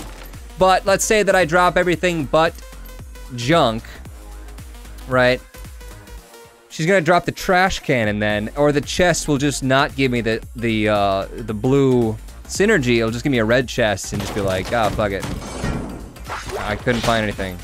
But let's say that I drop everything but junk, right? She's gonna drop the trash cannon then, or the chest will just not give me the blue synergy. It'll just give me a red chest and just be like, ah, fuck it. I couldn't find anything.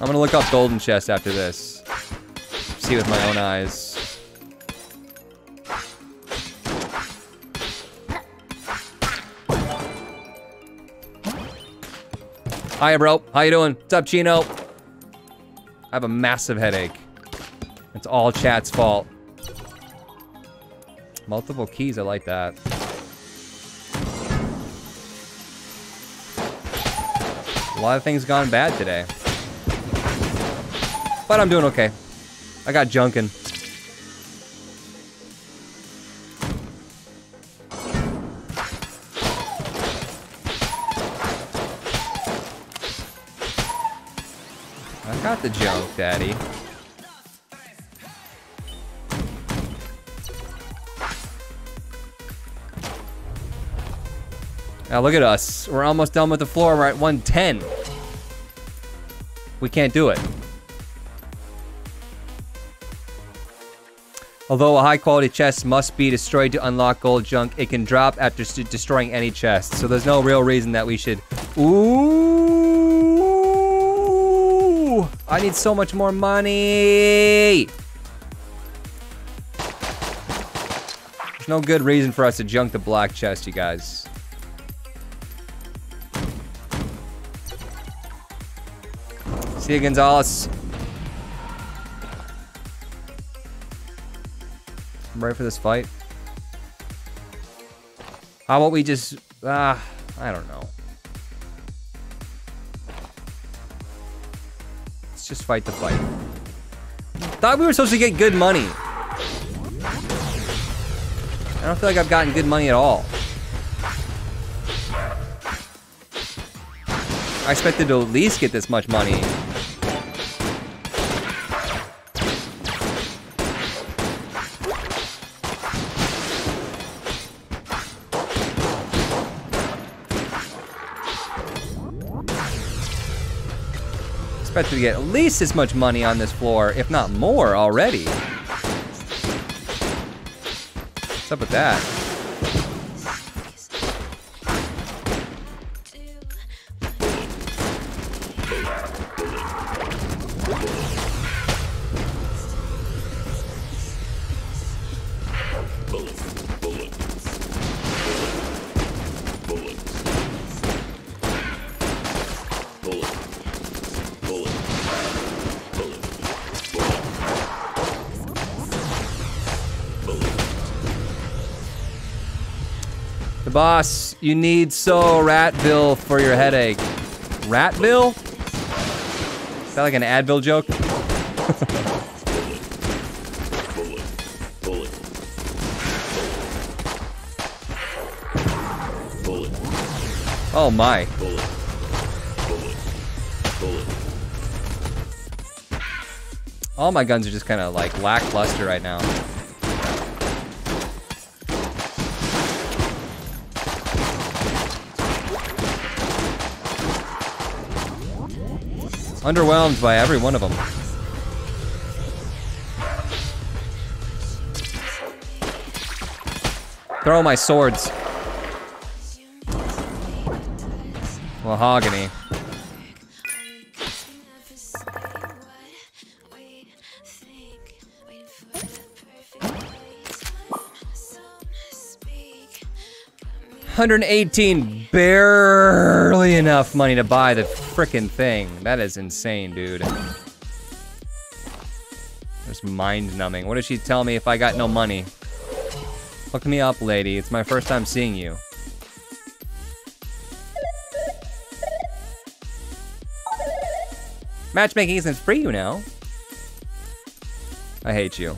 I'm gonna look up golden chest after this. See with my own eyes. Hiya, bro. How you doing? What's up, Chino? I have a massive headache. It's all chat's fault. Multiple keys, I like that. A lot of things gone bad today. But I'm doing okay. I got junkin'. The junk, daddy. Now look at us. We're almost done with the floor. We're at 110. We can't do it. Although a high-quality chest must be destroyed to unlock gold junk, it can drop after destroying any chest. So there's no real reason that we should... Ooh! I need so much more money. There's no good reason for us to junk the black chest, you guys. See you, Gonzalez. I'm ready for this fight. How about we just, I don't know. Just fight the fight. Thought we were supposed to get good money. I don't feel like I've gotten good money at all. I expected to at least get this much money. To get at least as much money on this floor, if not more already. What's up with that? Boss, you need so Ratville for your headache. Ratville? Is that like an Advil joke? Oh my. All my guns are just kind of like lackluster right now. Underwhelmed by every one of them. Throw my swords. Mahogany. $118, barely enough money to buy the frickin' thing. That is insane, dude. It's mind-numbing. What did she tell me if I got no money? Hook me up, lady. It's my first time seeing you. Matchmaking isn't free, you know. I hate you.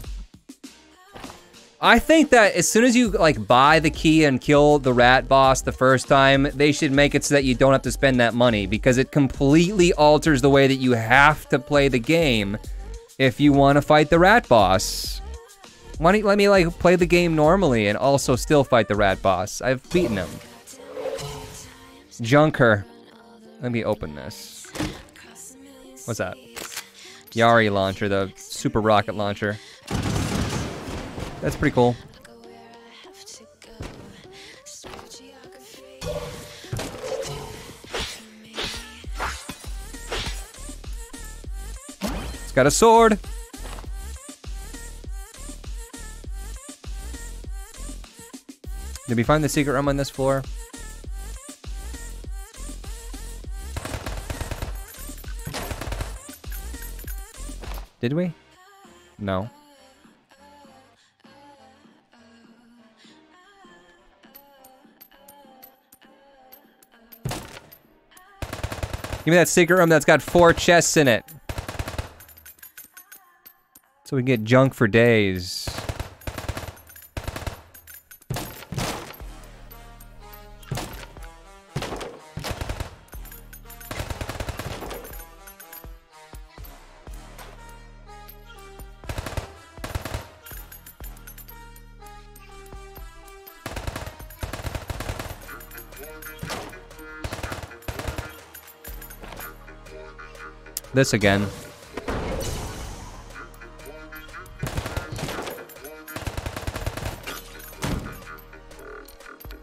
I think that as soon as you like buy the key and kill the rat boss the first time, they should make it so that you don't have to spend that money, because it completely alters the way that you have to play the game if you want to fight the rat boss. Why don't you let me like play the game normally and also still fight the rat boss? I've beaten him. Junker. Let me open this. What's that? Yari Launcher, the super rocket launcher. That's pretty cool. It's got a sword. Did we find the secret room on this floor? Did we? No. Give me that secret room that's got 4 chests in it. So we can get junk for days. This again.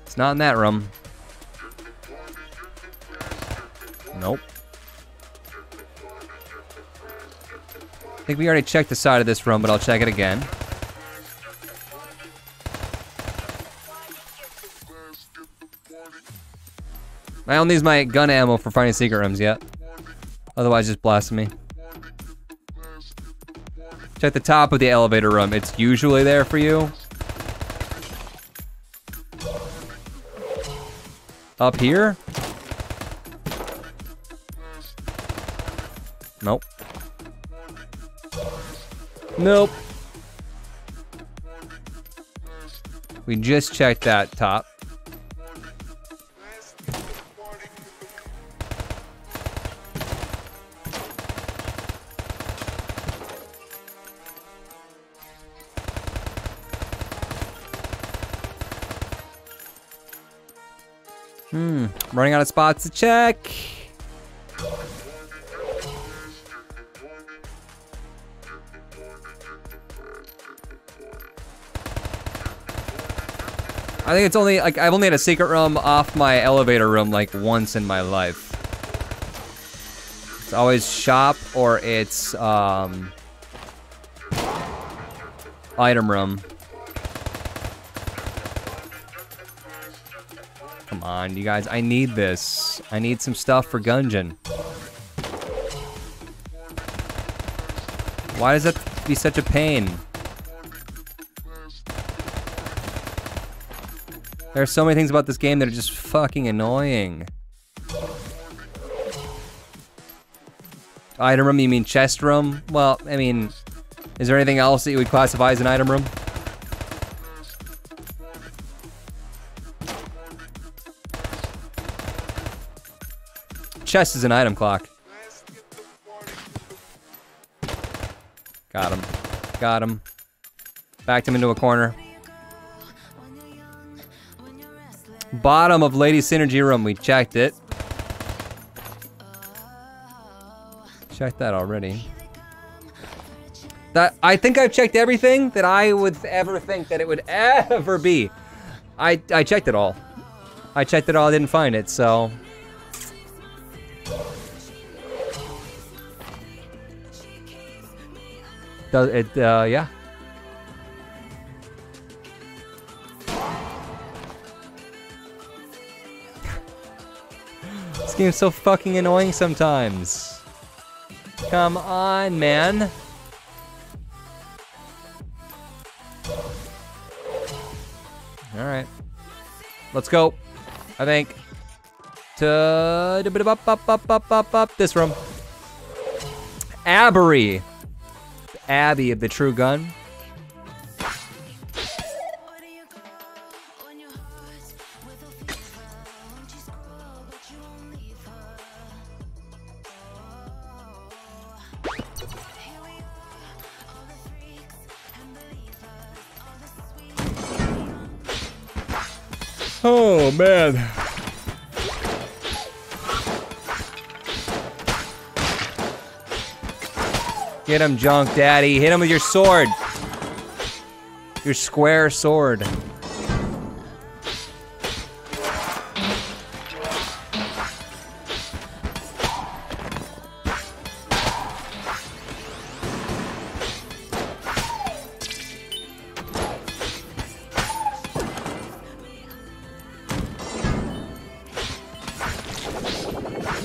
It's not in that room. Nope. I think we already checked the side of this room, but I'll check it again. I don't use my gun ammo for finding secret rooms yet. Otherwise, just blast me. Check the top of the elevator room. It's usually there for you. Up here? Nope. Nope. We just checked that top. Running out of spots to check. I think it's only, like, I've only had a secret room off my elevator room like once in my life. It's always shop or it's, item room. Come on, you guys, I need this. I need some stuff for Gungeon. Why does that be such a pain? There are so many things about this game that are just fucking annoying. Item room? You mean chest room? Well, I mean, is there anything else that you would classify as an item room? Chest is an item clock. Got him. Got him. Backed him into a corner. Bottom of Lady Synergy Room. We checked it. Checked that already. That I think I've checked everything that I would ever think that it would ever be. I checked it all. I checked it all. I didn't find it, so... Does it, yeah. This game's so fucking annoying sometimes. Come on, man. Alright. Let's go. I think. To this room. Abbery. Abby of the True Gun. Oh, man. Get him, Junk Daddy. Hit him with your sword. Your square sword.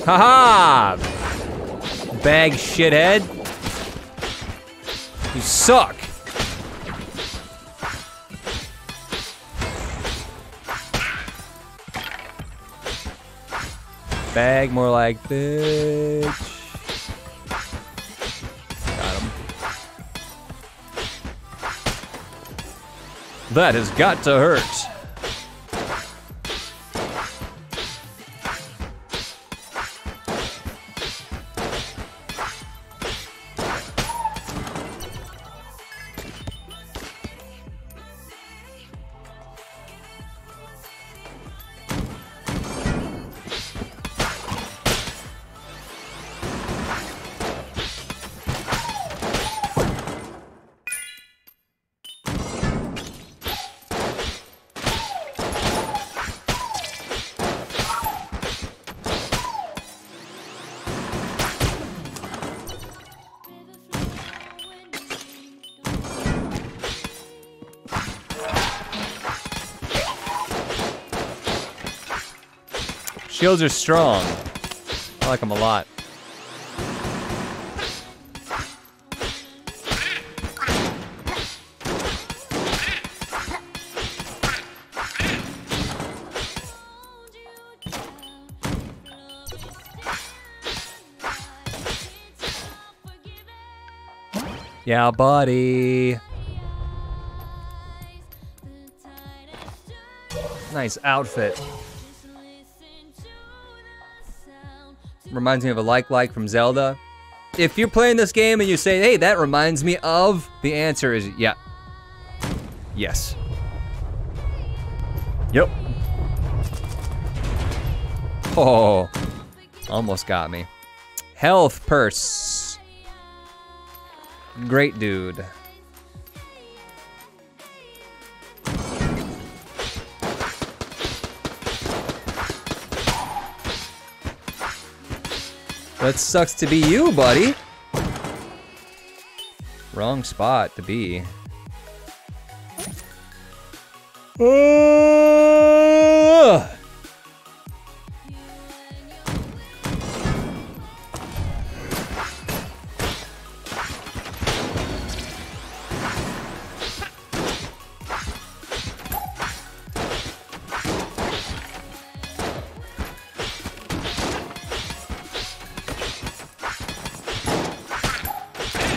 Haha! Bag shithead. You suck. Bag more like bitch. Got him. That has got to hurt. Shields are strong. I like them a lot. Yeah, buddy. Nice outfit. Reminds me of a like from Zelda. If you're playing this game and you say, hey, that reminds me of, the answer is yeah. Yes. Yep. Oh, almost got me. Health purse. Great dude. That sucks to be you, buddy. Wrong spot to be.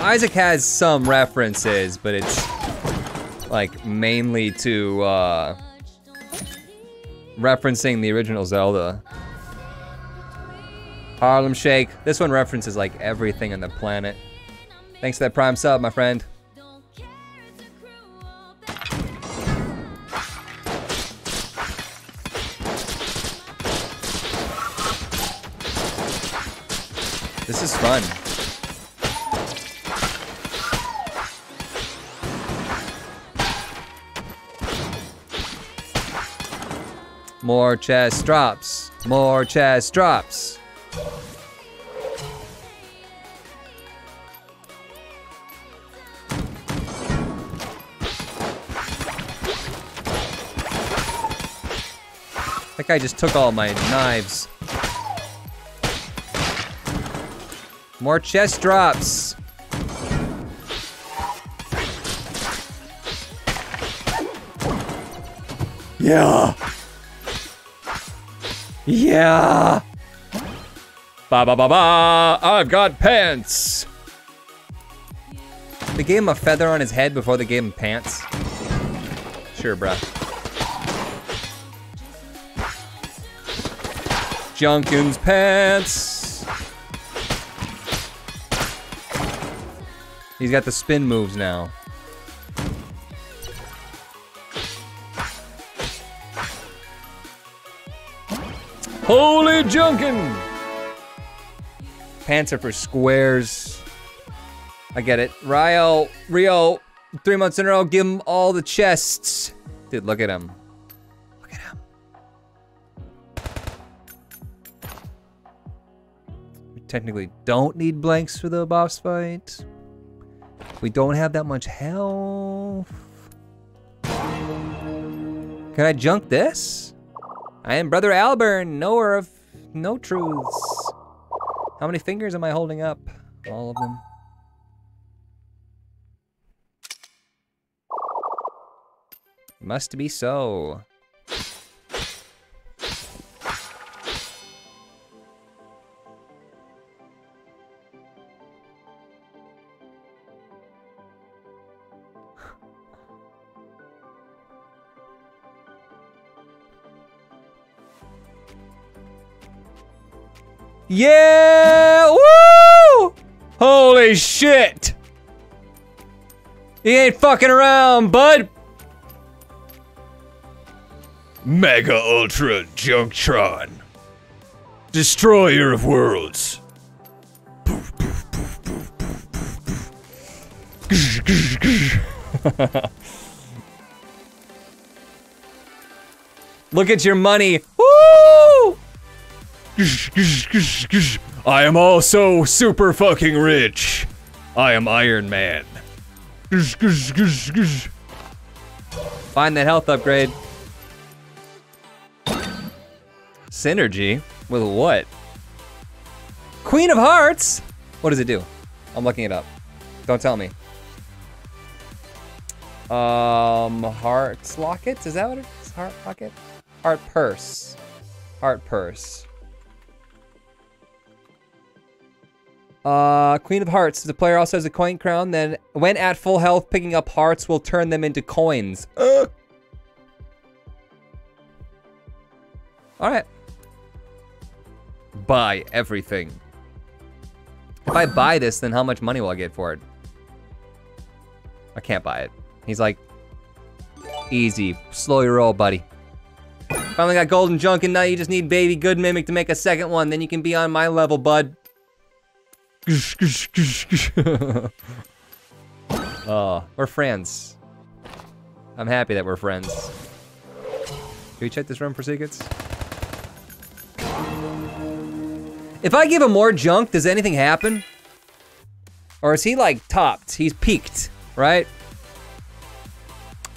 Isaac has some references, but it's like mainly to referencing the original Zelda. Harlem Shake. This one references like everything on the planet. Thanks for that prime sub, my friend. This is fun. More chest drops. More chest drops. That guy just took all my knives. More chest drops. Yeah. Yeah. Ba ba ba ba. I've got pants. They gave him a feather on his head before they gave him pants. Sure, bruh. Junkin's pants. He's got the spin moves now. Holy Junkin! Pants are for squares. I get it. Rio, 3 months in a row, give him all the chests. Dude, look at him. Look at him. We technically don't need blanks for the boss fight. We don't have that much health. Can I junk this? I am Brother Alburn, knower of no truths. How many fingers am I holding up? All of them. Must be so. Yeah! Woo! Holy shit! He ain't fucking around, bud! Mega Ultra Junktron. Destroyer of worlds. Look at your money. Woo! I am also super fucking rich. I am Iron Man. Find that health upgrade. Synergy? With what? Queen of Hearts? What does it do? I'm looking it up. Don't tell me. Hearts lockets? Is that what it is? Heart locket? Heart purse. Heart purse. Queen of Hearts. The player also has a coin crown. Then, when at full health, picking up hearts will turn them into coins. All right. Buy everything. If I buy this, then how much money will I get for it? I can't buy it. He's like, easy, slow your roll, buddy. Finally got Golden Junk, and now you just need Baby Good Mimic to make a second one. Then you can be on my level, bud. Oh, we're friends. I'm happy that we're friends. Can we check this room for secrets? If I give him more junk, does anything happen? Or is he like topped? He's peaked, right?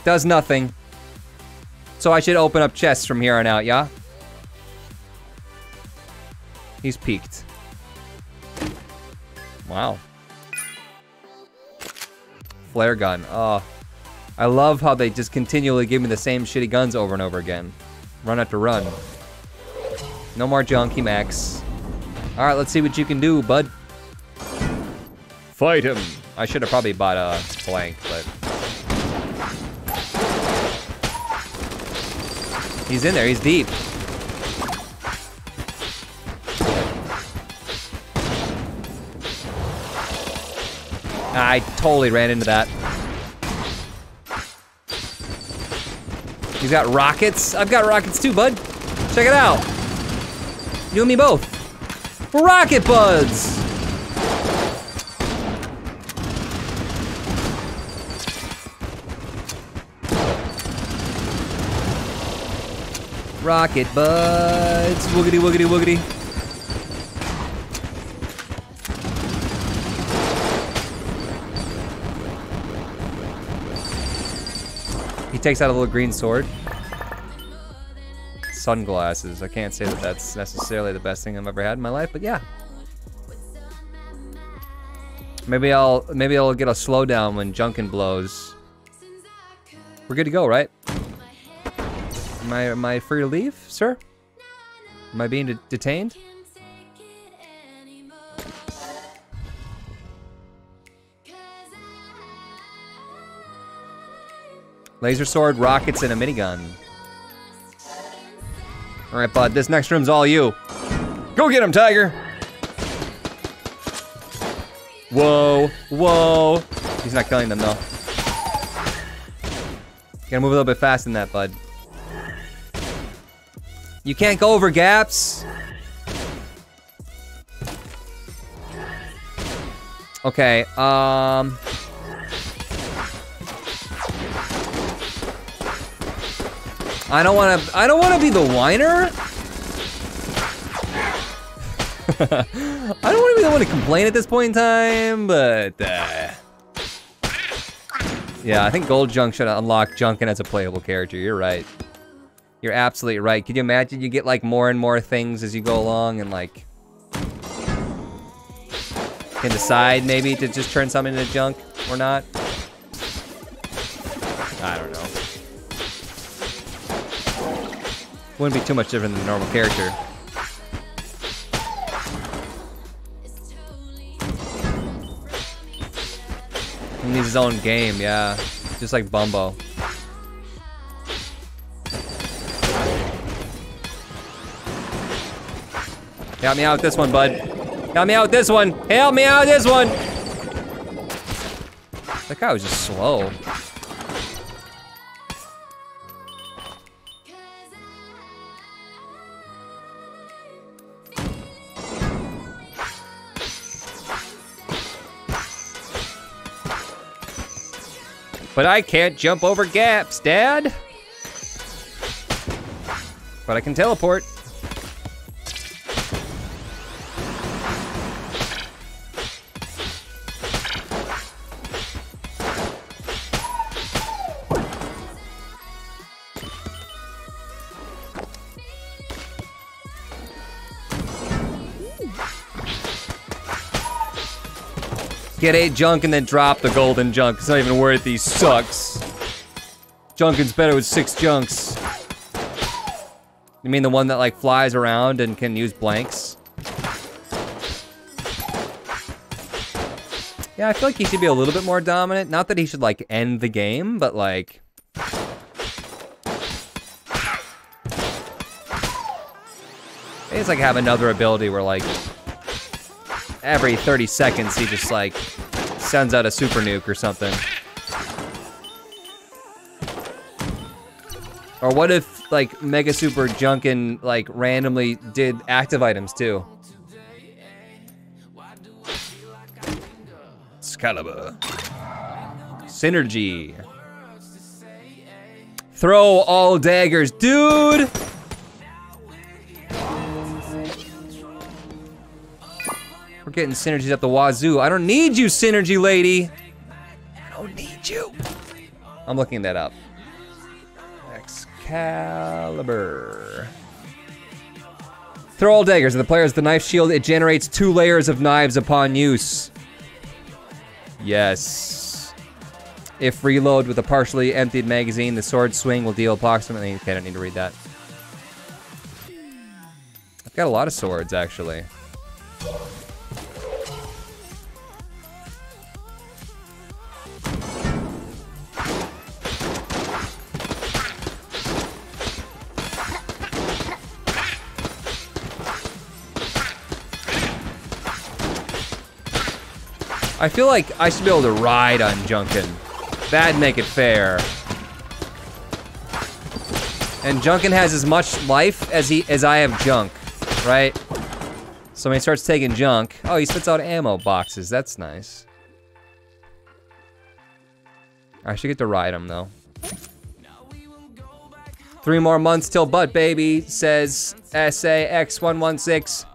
Does nothing. So I should open up chests from here on out, yeah? He's peaked. Wow. Flare gun. Oh, I love how they just continually give me the same shitty guns over and over again. Run after run. No more junkie max. All right, let's see what you can do, bud. Fight him. I should have probably bought a blank, but he's in there. He's deep. I totally ran into that. He's got rockets. I've got rockets too, bud. Check it out. You and me both. We're rocket buds. Rocket buds. Woogity, woogity, woogity. He takes out a little green sword. Sunglasses. I can't say that that's necessarily the best thing I've ever had in my life, but yeah. Maybe I'll get a slowdown when Junkin blows. We're good to go, right? Am I free to leave, sir? Am I being detained? Laser sword, rockets, and a minigun. All right, bud, this next room's all you. Go get him, Tiger. Whoa, whoa. He's not killing them, though. Gotta move a little bit fast in that, bud. You can't go over gaps. Okay, I don't wanna be the whiner. I don't wanna be the one to complain at this point in time, but yeah, I think Gold Junk should unlock Junkin as a playable character. You're right. You're absolutely right. Could you imagine you get like more and more things as you go along and like can decide maybe to just turn something into junk or not? I don't know. Wouldn't be too much different than a normal character. He needs his own game, yeah. Just like Bumbo. Help me out with this one, bud. Help me out with this one. Help me out with this one. That guy was just slow. But I can't jump over gaps, Dad. But I can teleport. Get 8 junk and then drop the golden junk. It's not even worth these sucks. Junkin's better with 6 junks. You mean the one that like flies around and can use blanks? Yeah, I feel like he should be a little bit more dominant. Not that he should like end the game, but like... It's like have another ability where like every 30 seconds he just like sends out a super nuke or something. Or what if like Mega Super Junkin like randomly did active items too? Excalibur. Synergy. Throw all daggers, dude! We're getting synergies up the wazoo. I don't need you, synergy lady. I don't need you. I'm looking that up. Excalibur. Throw all daggers at the player as the knife shield. It generates 2 layers of knives upon use. Yes. If reload with a partially emptied magazine, the sword swing will deal approximately... Okay, I don't need to read that. I've got a lot of swords, actually. I feel like I should be able to ride on Gungeon. That'd make it fair. And Gungeon has as much life as I have junk, right? So when he starts taking junk, oh, he spits out ammo boxes. That's nice. I should get to ride him though. 3 more months till butt baby, says SAX116.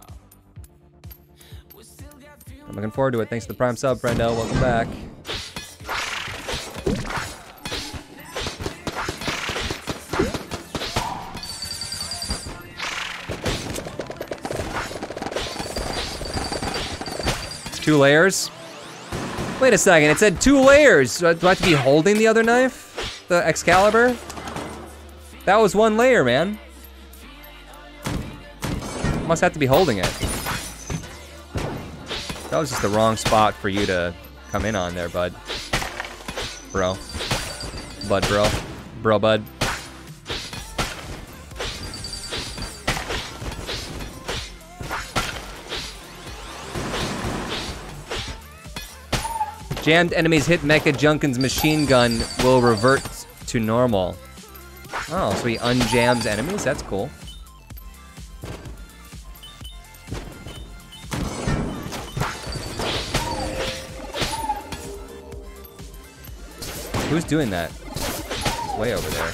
I'm looking forward to it. Thanks to the Prime sub, Brendo. Welcome back. It's 2 layers? Wait a second, it said 2 layers. Do I have to be holding the other knife? The Excalibur? That was 1 layer, man. Must have to be holding it. That was just the wrong spot for you to come in on there, bud. Bro. Bud, bro. Bro, bud. Jammed enemies hit Mecha Gungeon's machine gun will revert to normal. Oh, so he unjams enemies? That's cool. Who's doing that? It's way over there.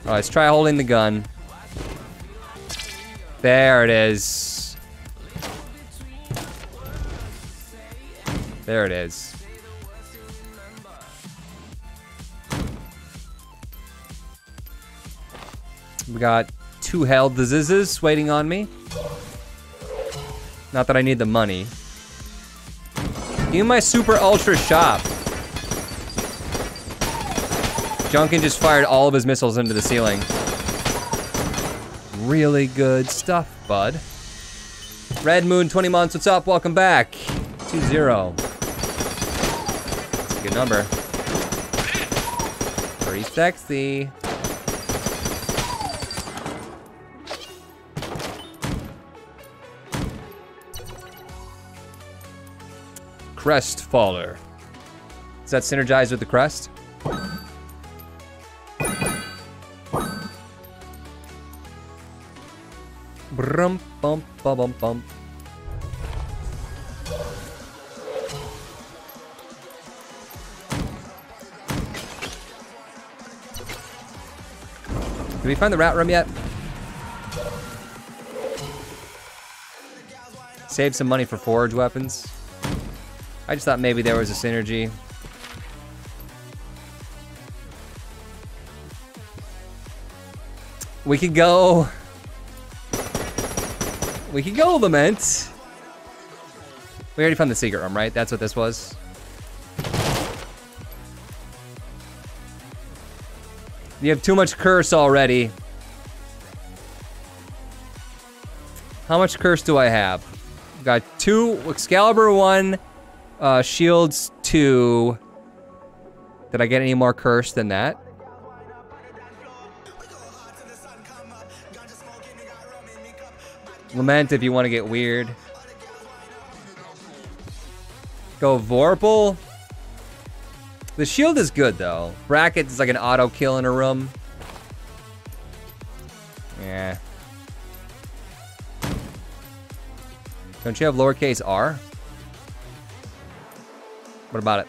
Alright, let's try holding the gun. There it is. There it is. We got 2 health diseases waiting on me. Not that I need the money. Give me my super ultra shop. Gungeon just fired all of his missiles into the ceiling. Really good stuff, bud. Red Moon, 20 months, what's up? Welcome back. 2-0. That's a good number. Pretty sexy. Crestfaller. Does that synergize with the crest? Brum bum bum bum bum. Did we find the rat room yet? Save some money for forge weapons. I just thought maybe there was a synergy. We could go Lament. We already found the secret room, right? That's what this was. You have too much curse already. How much curse do I have? I've got 2, Excalibur 1. Shields 2. Did I get any more cursed than that? Lament if you want to get weird. Go Vorpal. The shield is good though. Bracket is like an auto kill in a room. Yeah. Don't you have lowercase r? What about it?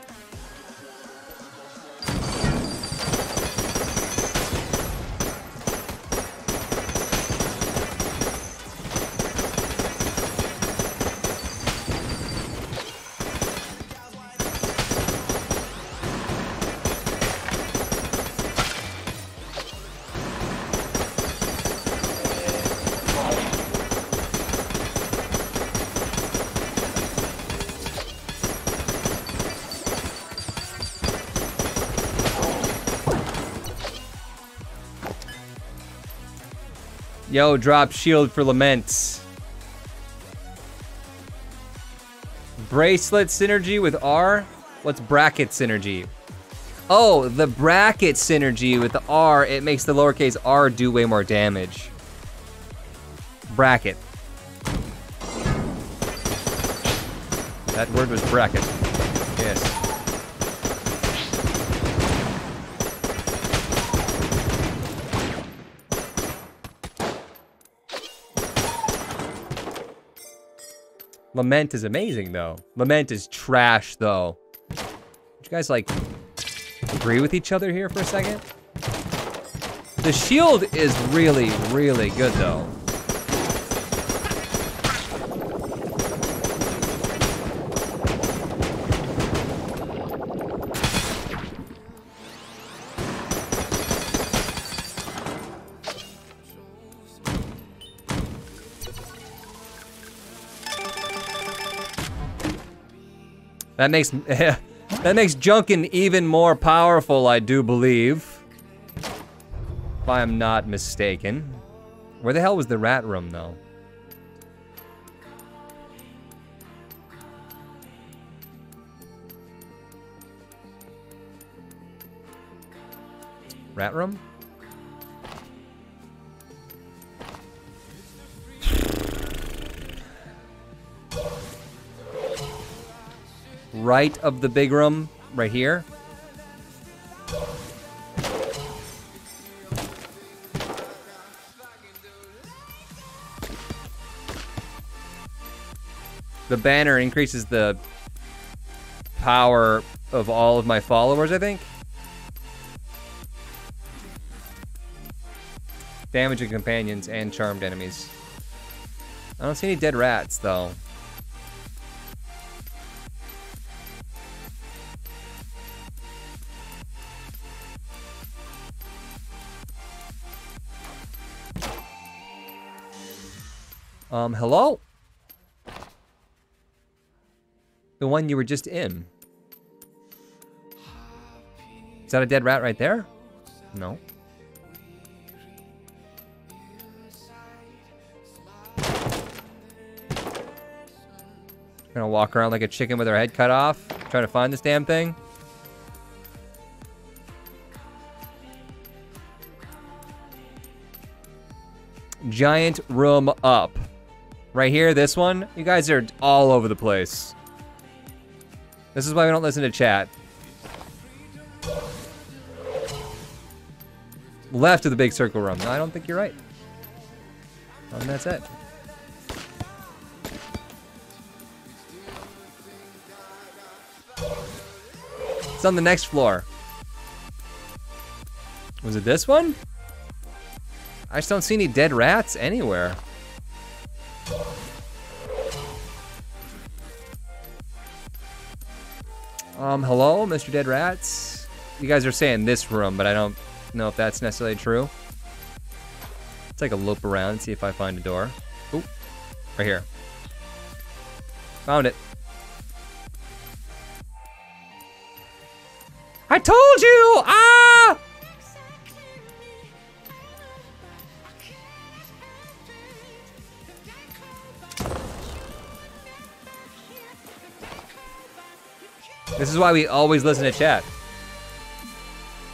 Yo, drop shield for Lament. Bracelet synergy with R? What's bracket synergy? Oh, the bracket synergy with the R, it makes the lowercase r do way more damage. Bracket. That word was bracket. Yes. Lament is amazing, though. Lament is trash, though. Did you guys, like, agree with each other here for a second? The shield is really, really good, though. That makes Junkin even more powerful, I do believe. If I'm not mistaken. Where the hell was the rat room, though? Rat room? Right of the big room, right here. The banner increases the power of all of my followers, I think. Damaging companions and charmed enemies. I don't see any dead rats, though. Hello? The one you were just in. Is that a dead rat right there? No. Gonna walk around like a chicken with her head cut off, trying to find this damn thing. Giant room up. Right here, this one, you guys are all over the place. This is why we don't listen to chat. Left of the big circle room. No, I don't think you're right. And that's it. It's on the next floor. Was it this one? I just don't see any dead rats anywhere. Hello, Mr. Dead Rats. You guys are saying this room, but I don't know if that's necessarily true. Let's take a loop around and see if I find a door. Oop, right here. Found it. I told you! Ah! This is why we always listen to chat.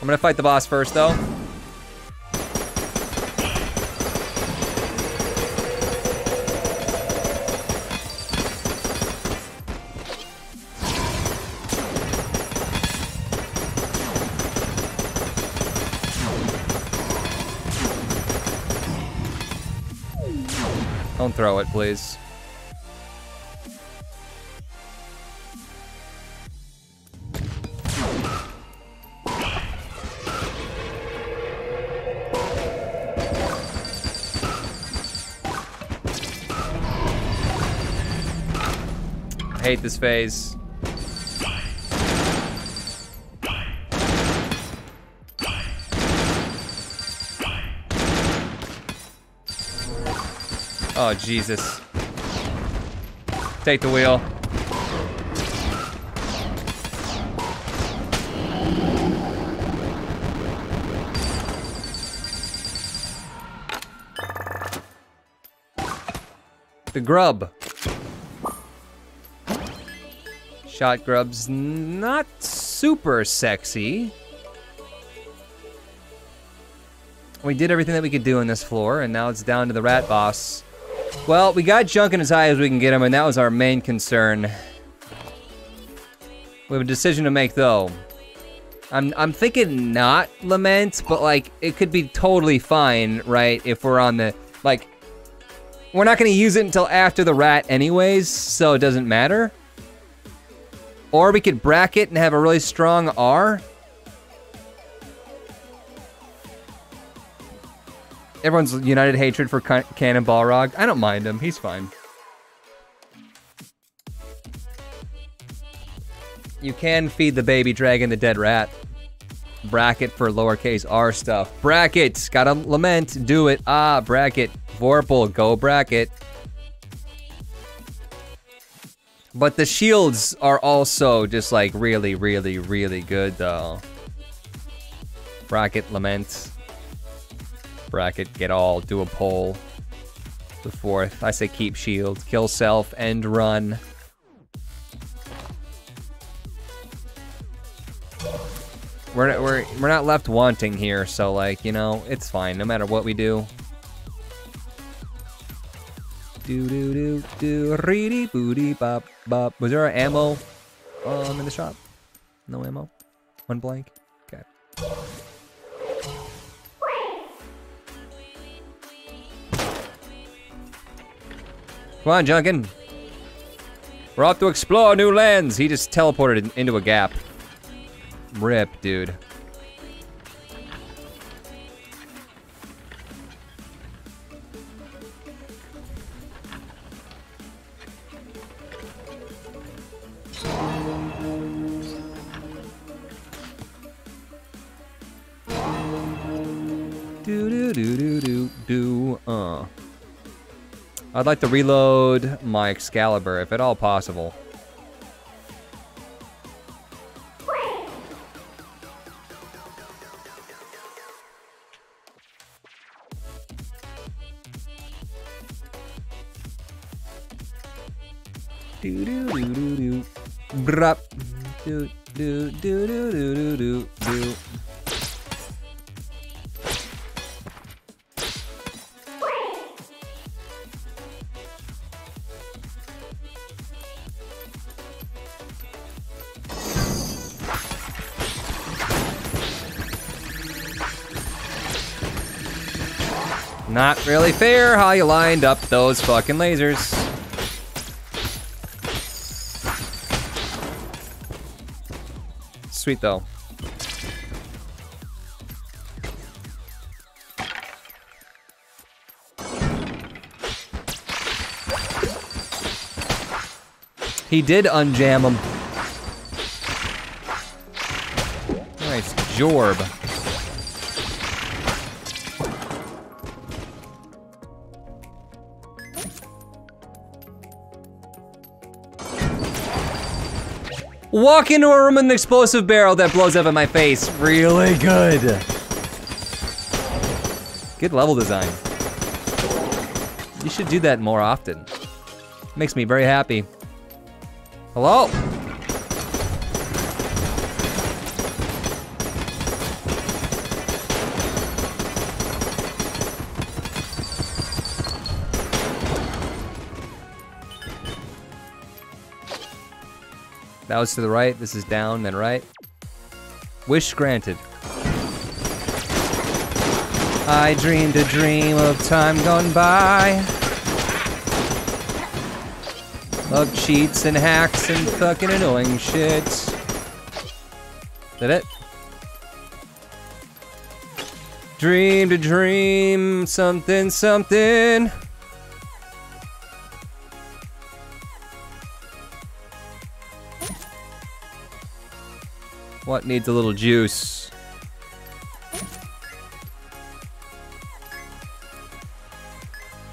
I'm gonna fight the boss first, though. Don't throw it, please. I hate this phase. Oh, Jesus. Take the wheel. The grub. Shot grub's not super sexy. We did everything that we could do on this floor, and now it's down to the rat boss. Well, we got Junkin as high as we can get him, and that was our main concern. We have a decision to make though. I'm thinking not Lament, but like it could be totally fine, right? If we're on the like, we're not gonna use it until after the rat anyways, so it doesn't matter. Or we could bracket and have a really strong R. Everyone's united hatred for Cannon Balrog. I don't mind him, he's fine. You can feed the baby dragon the dead rat. Bracket for lowercase R stuff. Bracket, gotta Lament, do it. Ah, bracket, Vorpal, go bracket. But the shields are also just like really, really, really good though. Bracket, Lament. Bracket, get all, do a poll. The fourth, I say keep shield, kill self, end run. We're not left wanting here, so like, you know, it's fine no matter what we do. Do do do do reedy booty bop bop. Was there an ammo in the shop? No ammo? One blank? Okay. Come on, Junkin. We're off to explore new lands. He just teleported into a gap. Rip, dude. Do do do do do do. I'd like to reload my Excalibur if at all possible. Do do do do do. Brup. Do do do do do do do. Not really fair how you lined up those fucking lasers. Sweet though. He did unjam him. Nice jorb. Walk into a room with an explosive barrel that blows up in my face. Really good. Good level design. You should do that more often. Makes me very happy. Hello? That was to the right, this is down, then right. Wish granted. I dreamed a dream of time gone by. Of cheats and hacks and fucking annoying shit. Is that it? Dreamed a dream, something, something. What needs a little juice?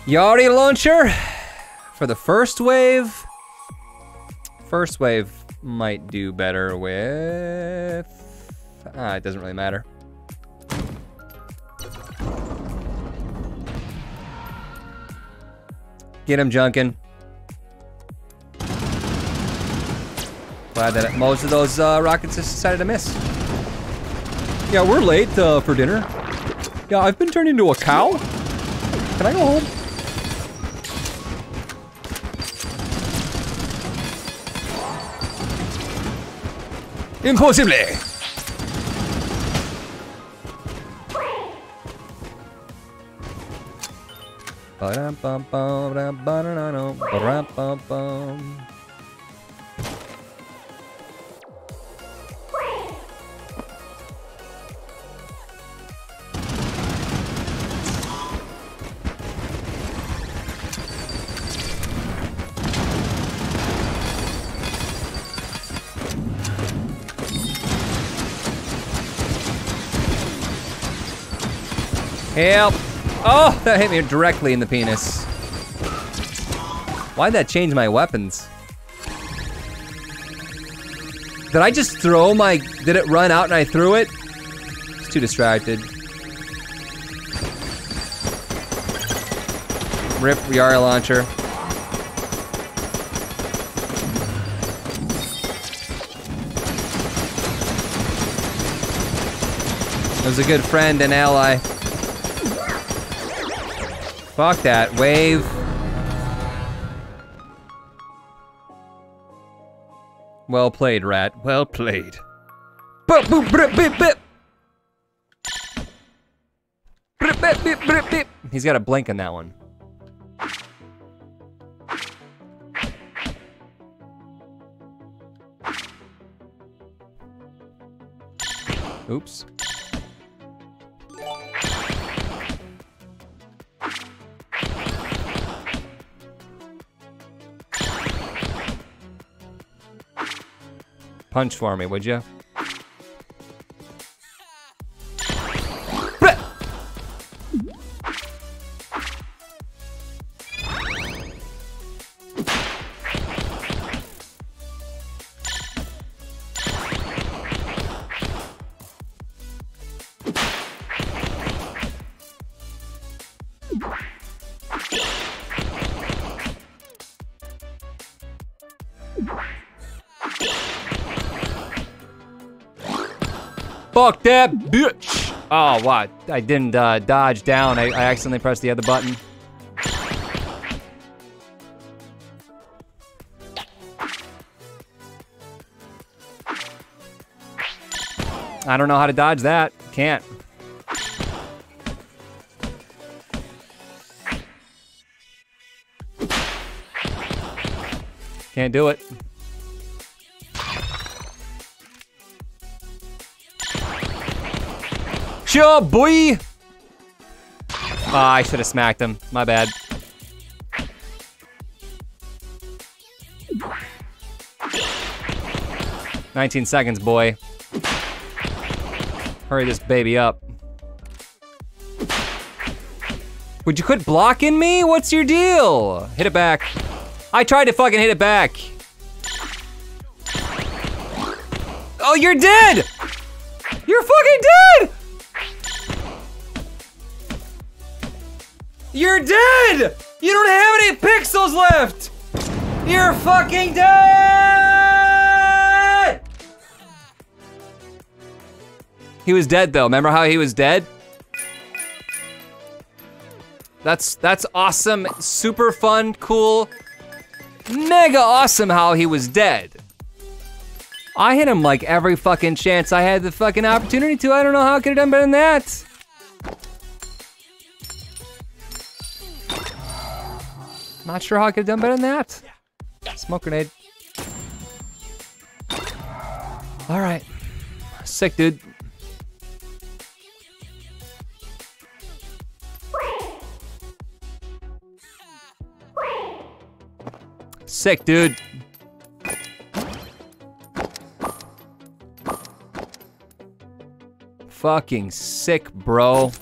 Yari Launcher for the first wave. First wave might do better with... Ah, it doesn't really matter. Get him, Junkin. Glad that most of those rockets just decided to miss. Yeah, we're late for dinner. Yeah, I've been turned into a cow. Can I go home? Impossible! Help! Oh, that hit me directly in the penis. Why'd that change my weapons? Did I just throw my... Did it run out and I threw it? I was too distracted. Rip Yari Launcher. It was a good friend and ally. Fuck that, wave. Well played, rat. Well played. Boop, boop, brip, bip, bip. Brip, bip, bip, brip, bip. He's got a blink on that one. Oops. Punch for me, would you? Fuck that bitch! Oh, what? I didn't dodge down. I accidentally pressed the other button. I don't know how to dodge that. Can't. Can't do it. Sure, boy! Oh, I should have smacked him. My bad. "19 seconds, boy. Hurry this baby up. Would you quit blocking me? What's your deal? Hit it back. I tried to fucking hit it back. Oh, you're dead! You're fucking dead! You're dead! You don't have any pixels left! You're fucking dead! He was dead though, remember how he was dead? That's awesome, super fun, cool, mega awesome how he was dead. I hit him like every fucking chance I had the fucking opportunity to, I don't know how I could've done better than that. Not sure how I could've done better than that. Smoke grenade. All right, sick, dude. Sick, dude. Fucking sick, bro.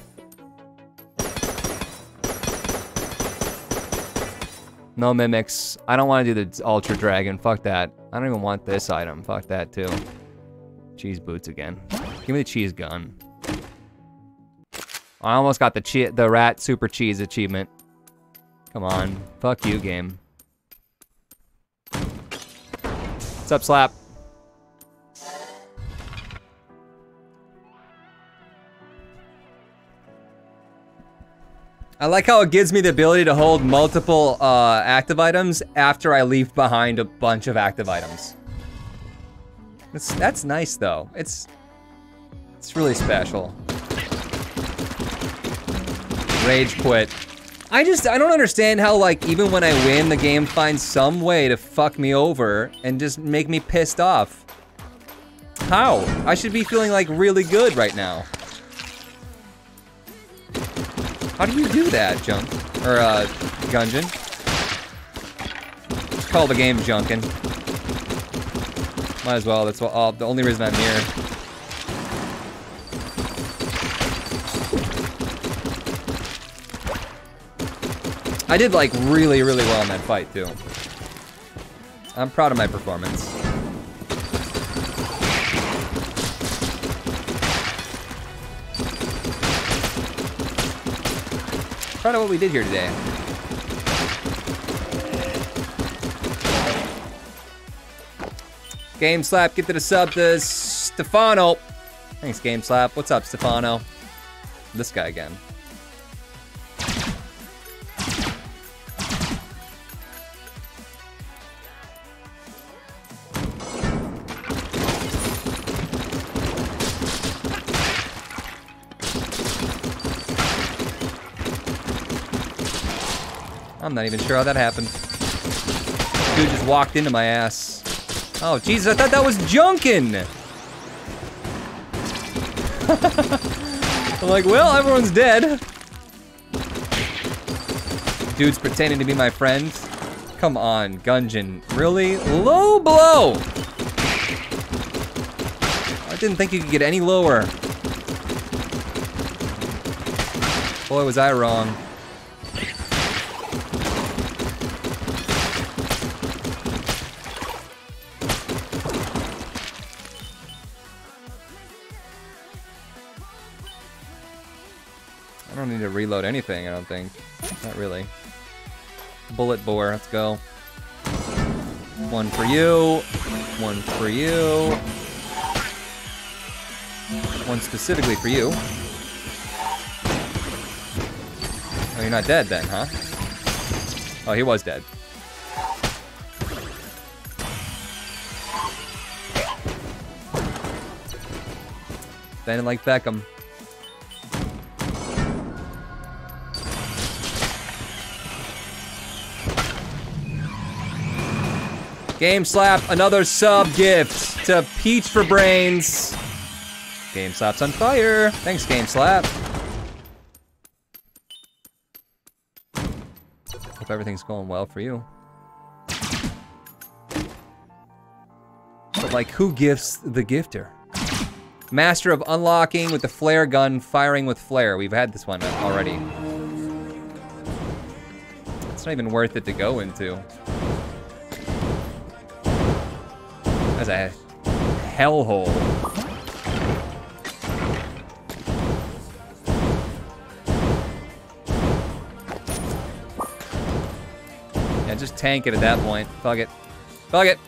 No mimics. I don't want to do the Ultra Dragon. Fuck that. I don't even want this item. Fuck that too. Cheese boots again. Give me the cheese gun. I almost got the rat super cheese achievement. Come on. Fuck you, game. What's up, Slap? I like how it gives me the ability to hold multiple active items after I leave behind a bunch of active items. That's nice though. It's really special. Rage quit. I don't understand how, like, even when I win, the game finds some way to fuck me over and just make me pissed off. How? I should be feeling, like, really good right now. How do you do that, Junk? Or, Gungeon? Let's call the game Junkin'. Might as well, that's what, the only reason I'm here. I did, like, really, really well in that fight, too. I'm proud of my performance. Proud of what we did here today. Game Slap, get to the sub to Stefano. Thanks, Game Slap. What's up, Stefano? This guy again. I'm not even sure how that happened. Dude just walked into my ass. Oh, Jesus, I thought that was Junkin'! I'm like, well, everyone's dead. Dude's pretending to be my friend. Come on, Gungeon. Really? Low blow! I didn't think you could get any lower. Boy, was I wrong. I don't need to reload anything, I don't think. Not really. Bullet Bore, let's go. One for you. One for you. One specifically for you. Oh, you're not dead then, huh? Oh, he was dead. Bending like Beckham. Game Slap, another sub gift to Peach for Brains. Game Slap's on fire. Thanks, Game Slap. Hope everything's going well for you. But like, who gifts the gifter? Master of unlocking with the flare gun, firing with flare. We've had this one already. It's not even worth it to go into. That's a hellhole. Yeah, just tank it at that point. Fuck it. Fuck it.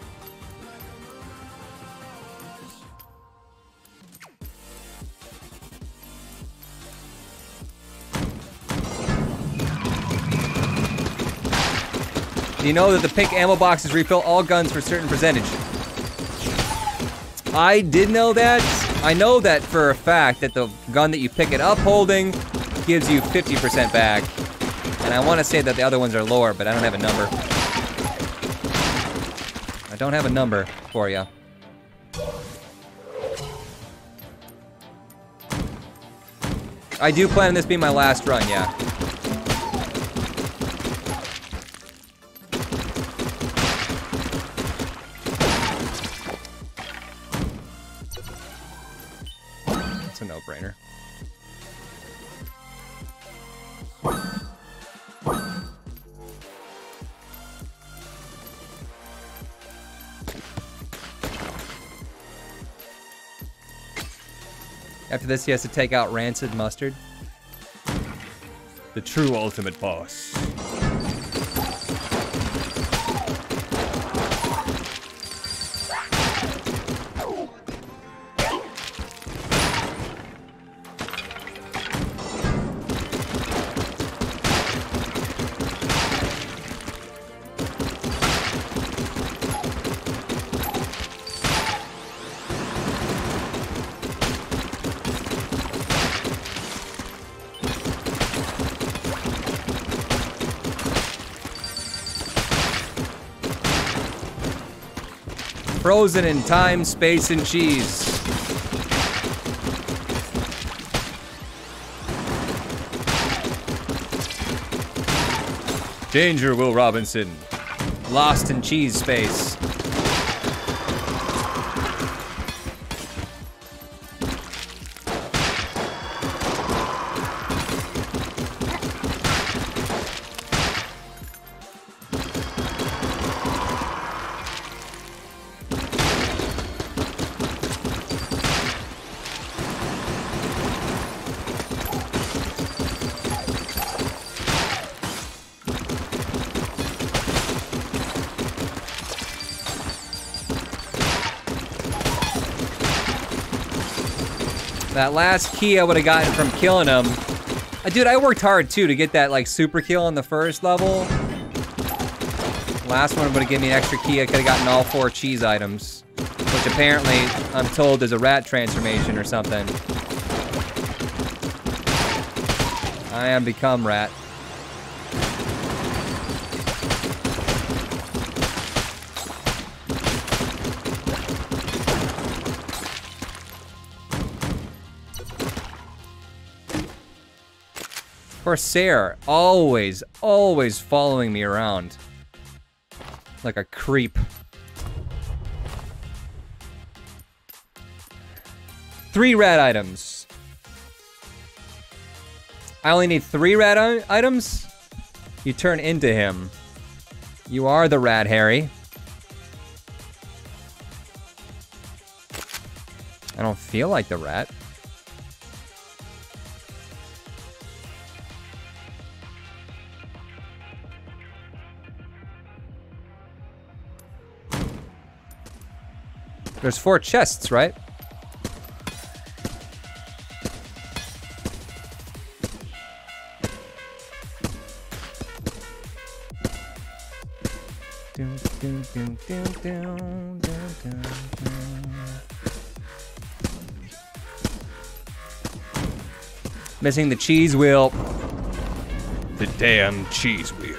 Do you know that the pink ammo boxes refill all guns for a certain percentage? I did know that. I know that for a fact that the gun that you pick it up holding gives you 50% back. And I want to say that the other ones are lower, but I don't have a number. I don't have a number for you. I do plan on this being my last run, yeah. No-brainer. After this, he has to take out Rancid Mustard. The true ultimate boss. frozen in time, space, and cheese. Danger, Will Robinson. Lost in cheese space. That last key I would have gotten from killing him. Dude, I worked hard too to get that like super kill on the first level. Last one would have given me an extra key. I could have gotten all 4 cheese items, which apparently I'm told is a rat transformation or something. I am become rat. Corsair, always following me around. Like a creep. 3 rat items. I only need 3 rat items? You turn into him. You are the rat, Harry. I don't feel like the rat. There's 4 chests, right? Missing the cheese wheel. The damn cheese wheel.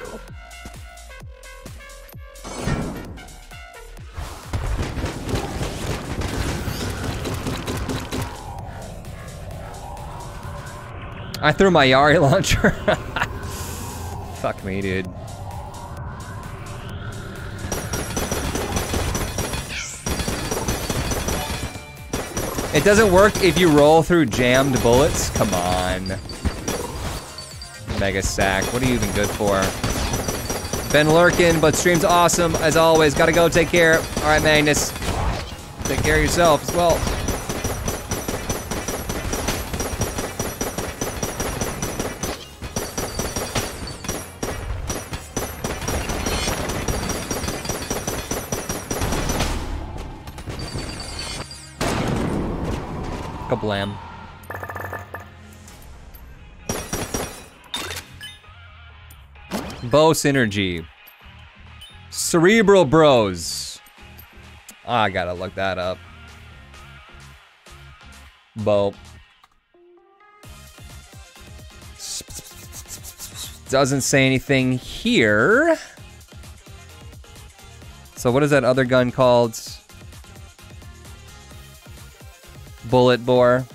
I threw my Yari Launcher. Fuck me, dude. It doesn't work if you roll through jammed bullets. Come on. Mega sack. What are you even good for? Been lurking, but stream's awesome as always. Gotta go. Take care. All right, Magnus. Take care of yourself as well. Kablam. Bow synergy. Cerebral Bros. I gotta look that up. Bow. Doesn't say anything here. So what is that other gun called? Bullet Bore.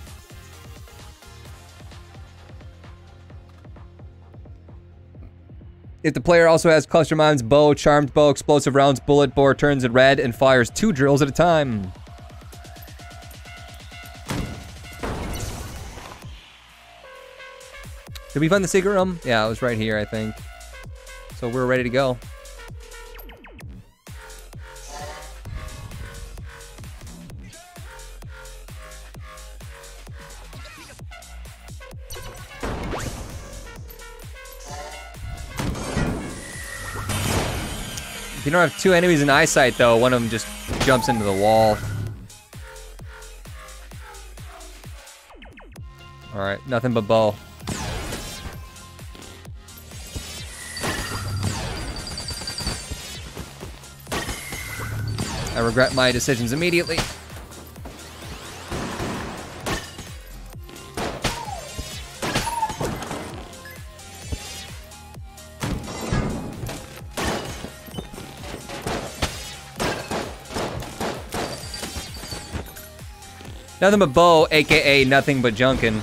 If the player also has Cluster Mines, Bow, Charmed Bow, Explosive Rounds, Bullet Bore, turns it red and fires 2 drills at a time. Did we find the secret room? Yeah, it was right here, I think. So we're ready to go. If you don't have 2 enemies in eyesight, though, one of them just jumps into the wall. All right, nothing but bow. I regret my decisions immediately. Nothing but Bow, aka nothing but Junkin.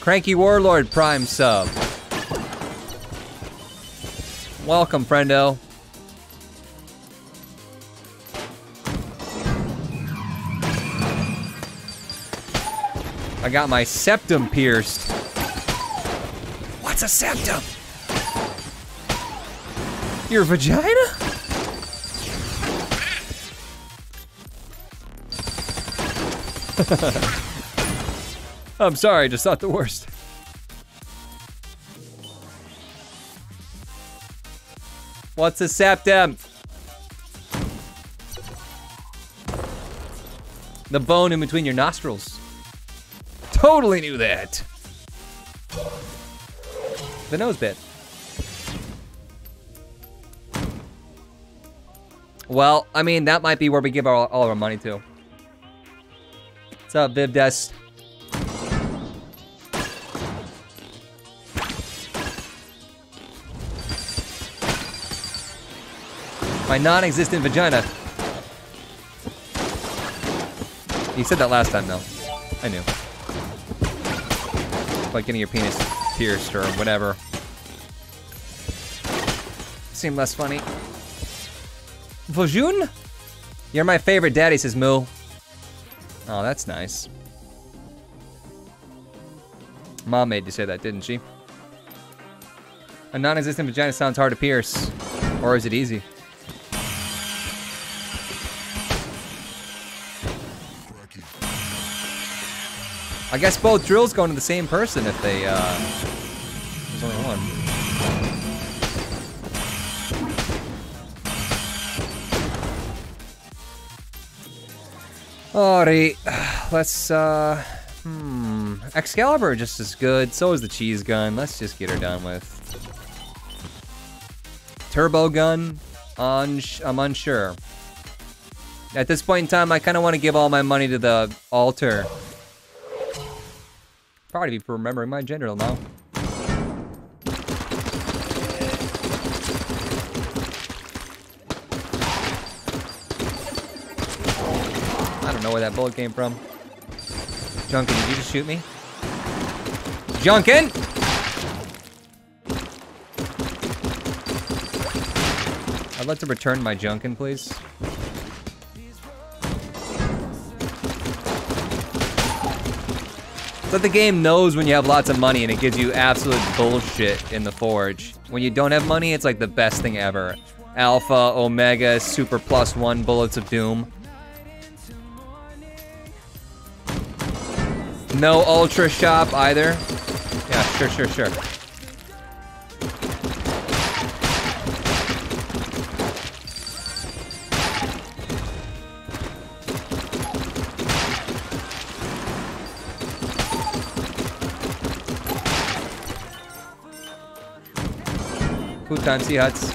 Cranky Warlord Prime Sub. Welcome, friendo. I got my septum pierced. What's a septum? Your vagina? I'm sorry, just thought the worst. What's a septum? The bone in between your nostrils. Totally knew that. The nose bit. Well, I mean, that might be where we give all of our money to. What's up, Viv Dest? My non-existent vagina. You said that last time, though. I knew. It's like getting your penis pierced or whatever. Seemed less funny. Vajun? You're my favorite daddy, says Moo. Oh, that's nice. Mom made you say that, didn't she? A non-existent vagina sounds hard to pierce. Or is it easy? I guess both drills go into the same person if they, there's only one. Alrighty, let's, Excalibur just as good, so is the Cheese Gun. Let's just get her done with. Turbo Gun, I'm unsure. At this point in time, I kind of want to give all my money to the altar. Probably be remembering my gender now. I don't know where that bullet came from. Junkin, did you just shoot me? Junkin! I'd like to return my Junkin, please. But the game knows when you have lots of money and it gives you absolute bullshit in the forge. When you don't have money, it's like the best thing ever. Alpha, Omega, Super Plus One, Bullets of Doom. No Ultra Shop either. Yeah, sure. Time sea huts.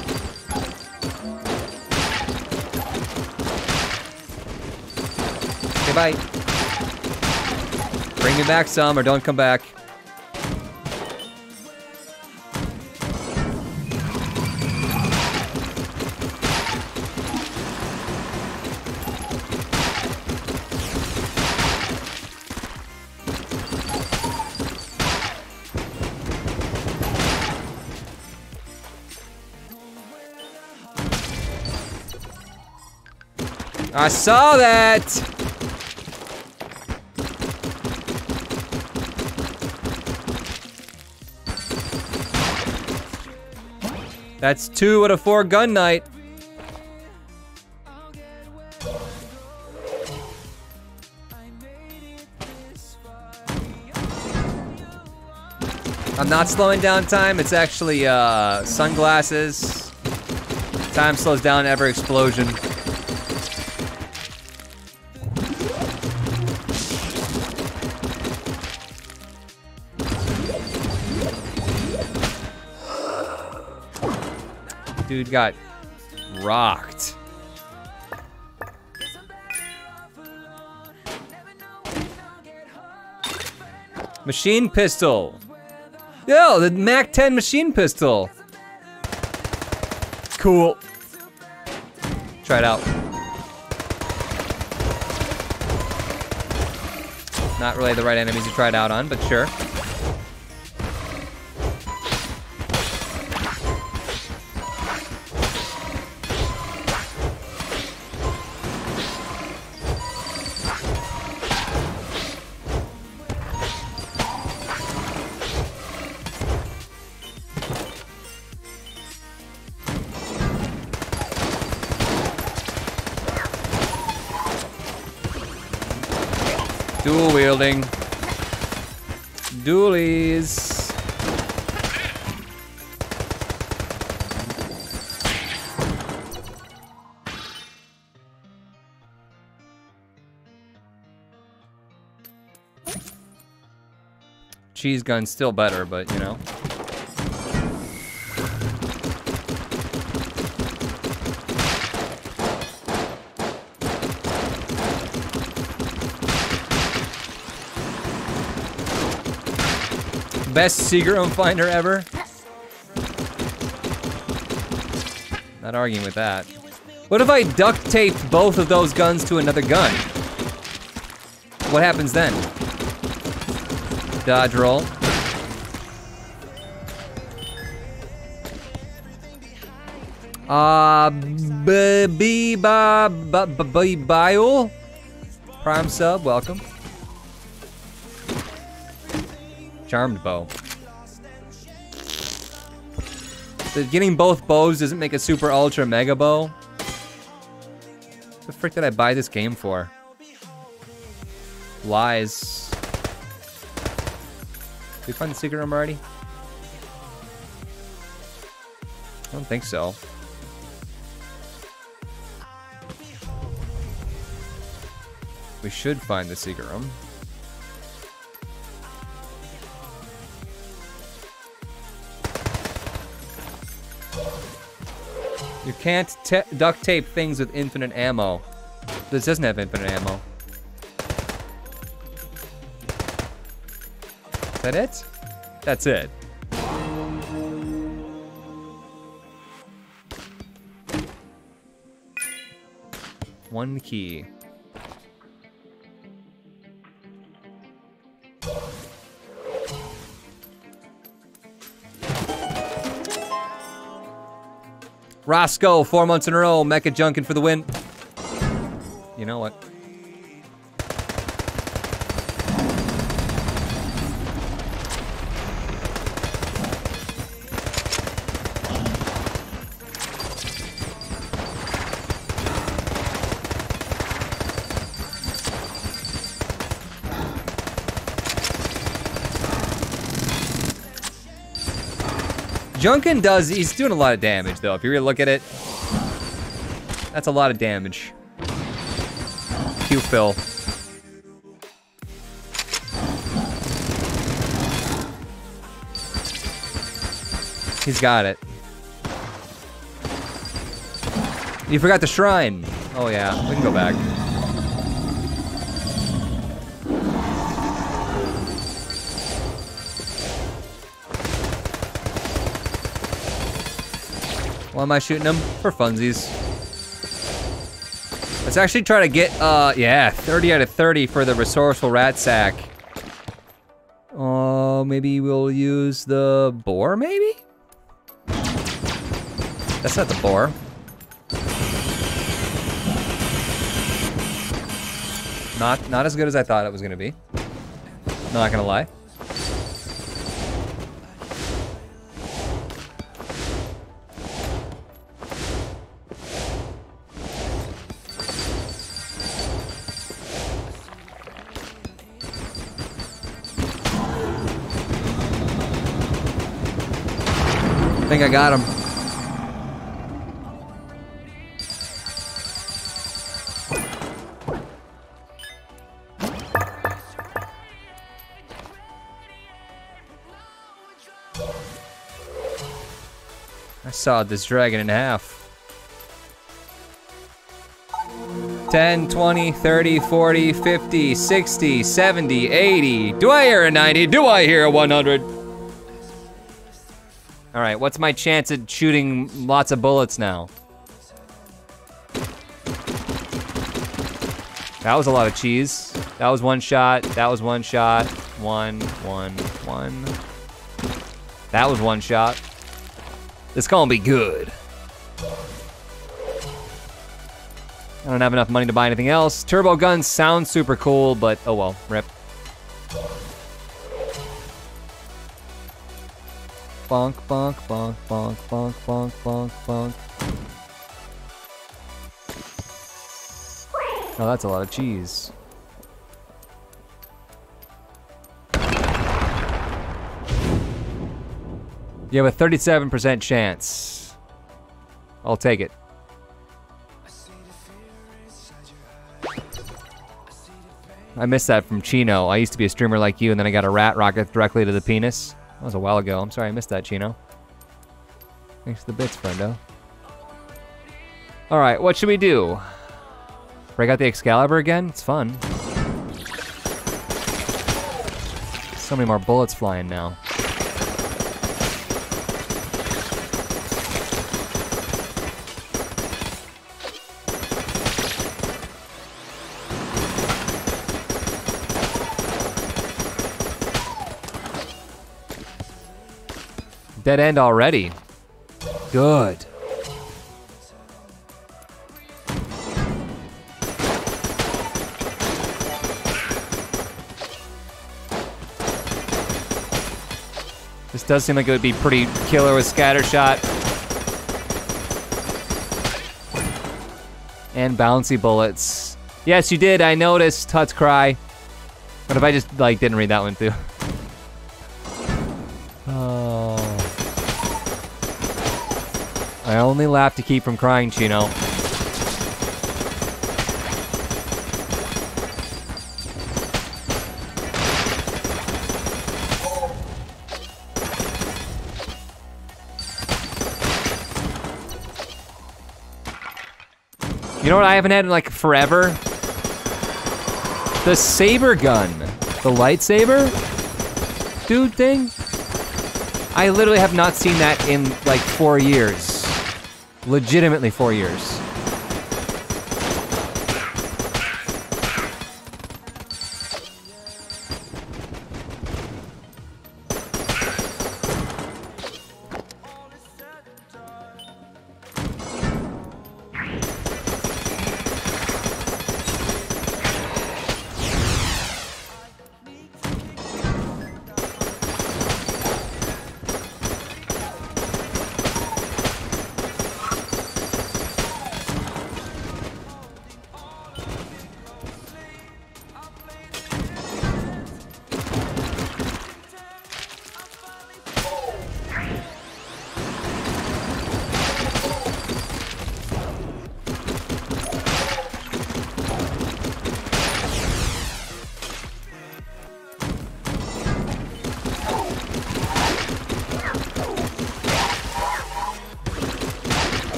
Okay, bye. Bring me back some, or don't come back. I saw that! That's 2 out of 4 gun night. I'm not slowing down time. It's actually sunglasses. Time slows down every explosion. Dude got rocked. Machine Pistol. Yo, the Mac 10 Machine Pistol. Cool. Try it out. Not really the right enemies to try it out on, but sure. Dualies. Cheese gun's still better, but you know. Best Seagram finder ever. Not arguing with that. What if I duct taped both of those guns to another gun? What happens then? Dodge roll. Bio. Prime sub, welcome. Charmed bow. So getting both bows doesn't make a super ultra mega bow. What the frick did I buy this game for? Lies. Did we find the secret room already? I don't think so. We should find the secret room. You can't duct tape things with infinite ammo. This doesn't have infinite ammo. Is that it? That's it. One key. Roscoe, 4 months in a row, Mecha Junkin for the win. You know what? Junkin does, he's doing a lot of damage though. If you really look at it, that's a lot of damage. Q fill. He's got it. You forgot the shrine. Oh yeah, we can go back. Why am I shooting them? For funsies. Let's actually try to get, yeah, 30 out of 30 for the resourceful rat sack. Oh, maybe we'll use the boar, maybe? That's not the boar. Not as good as I thought it was gonna be. Not gonna lie. think I got him. I sawed this dragon in half. 10, 20, 30, 40, 50, 60, 70, 80. Do I hear a 90? Do I hear a 100? All right, what's my chance at shooting lots of bullets now? That was a lot of cheese. That was one shot. That was one shot. One. That was one shot. This gonna be good. I don't have enough money to buy anything else. Turbo Gun sounds super cool, but oh well, rip. Bonk, bonk, bonk, bonk, bonk, bonk, bonk, bonk. Oh, that's a lot of cheese. You have a 37% chance. I'll take it. I missed that from Chino. I used to be a streamer like you, and then I got a rat rocket directly to the penis. That was a while ago. I'm sorry I missed that, Chino. Thanks for the bits, friendo. All right, what should we do? Break out the Excalibur again? It's fun. So many more bullets flying now. Dead end already. Good. This does seem like it would be pretty killer with scattershot. And bouncy bullets. Yes, you did, I noticed, Tut's Cry. What if I just like didn't read that one through? I only laugh to keep from crying, Chino. You know what I haven't had in like forever? The Saber Gun. The lightsaber dude thing? I literally have not seen that in like 4 years. Legitimately 4 years.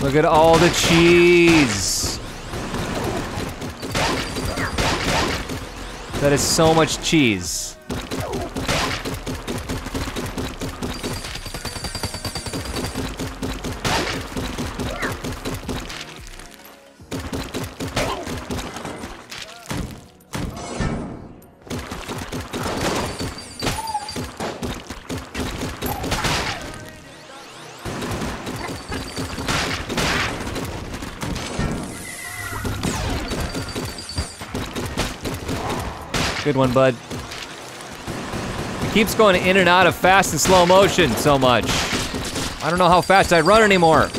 Look at all the cheese. That is so much cheese. Good one, bud. It keeps going in and out of fast and slow motion so much. I don't know how fast I run anymore.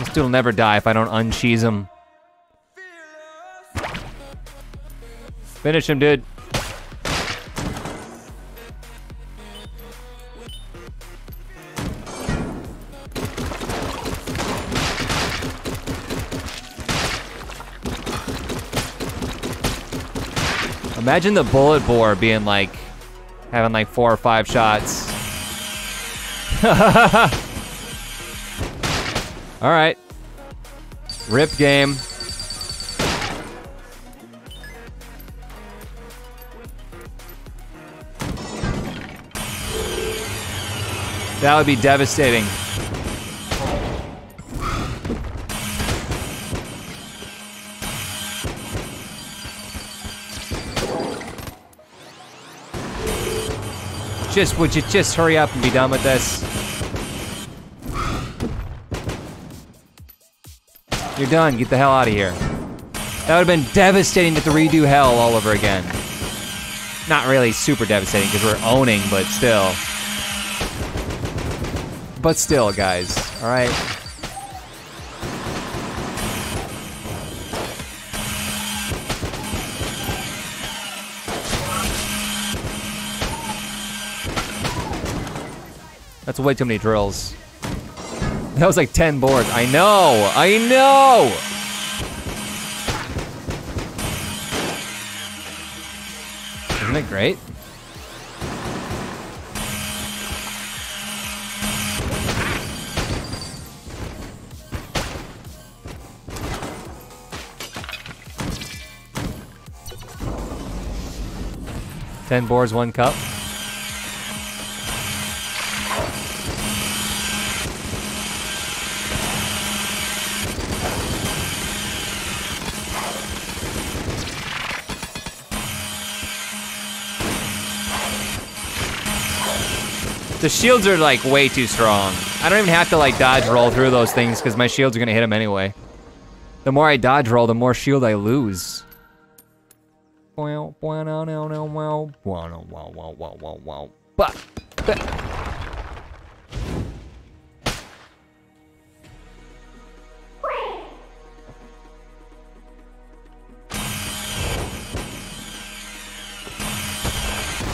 This dude will never die if I don't uncheese him. Finish him, dude. Imagine the bullet bore being like, having like 4 or 5 shots. All right. Rip game. That would be devastating. Just, would you just hurry up and be done with this? You're done, get the hell out of here. That would've been devastating to redo hell all over again. Not really super devastating because we're owning, but still. But still, guys, all right? That's way too many drills. That was like 10 boards. I know, I know! Isn't it great? Ten boards, 1 cup. The shields are like way too strong. I don't even have to like dodge roll through those things because my shields are gonna hit them anyway. The more I dodge roll, the more shield I lose. Wow, wow, wow, wow, wow, wow, wow, wow, wow, wow. But.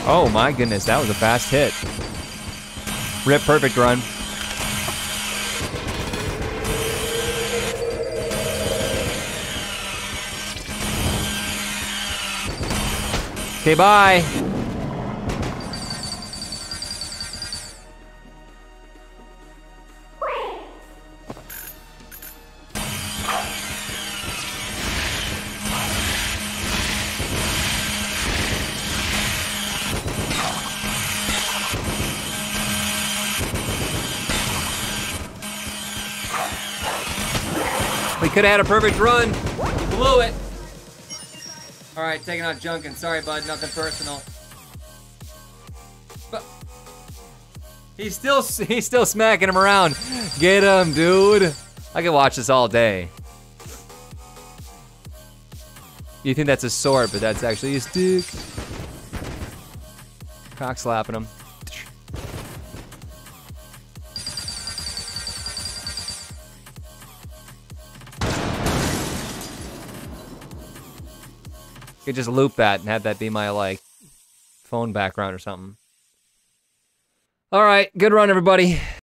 Oh my goodness, that was a fast hit. Rip, perfect run. Okay, bye. We could have had a perfect run. Blew it. All right, taking out Junkin. Sorry, bud, nothing personal. But he's still smacking him around. Get him, dude. I could watch this all day. You think that's a sword, but that's actually his stick. Cock slapping him. Could just loop that and have that be my like phone background or something. All right, good run, everybody.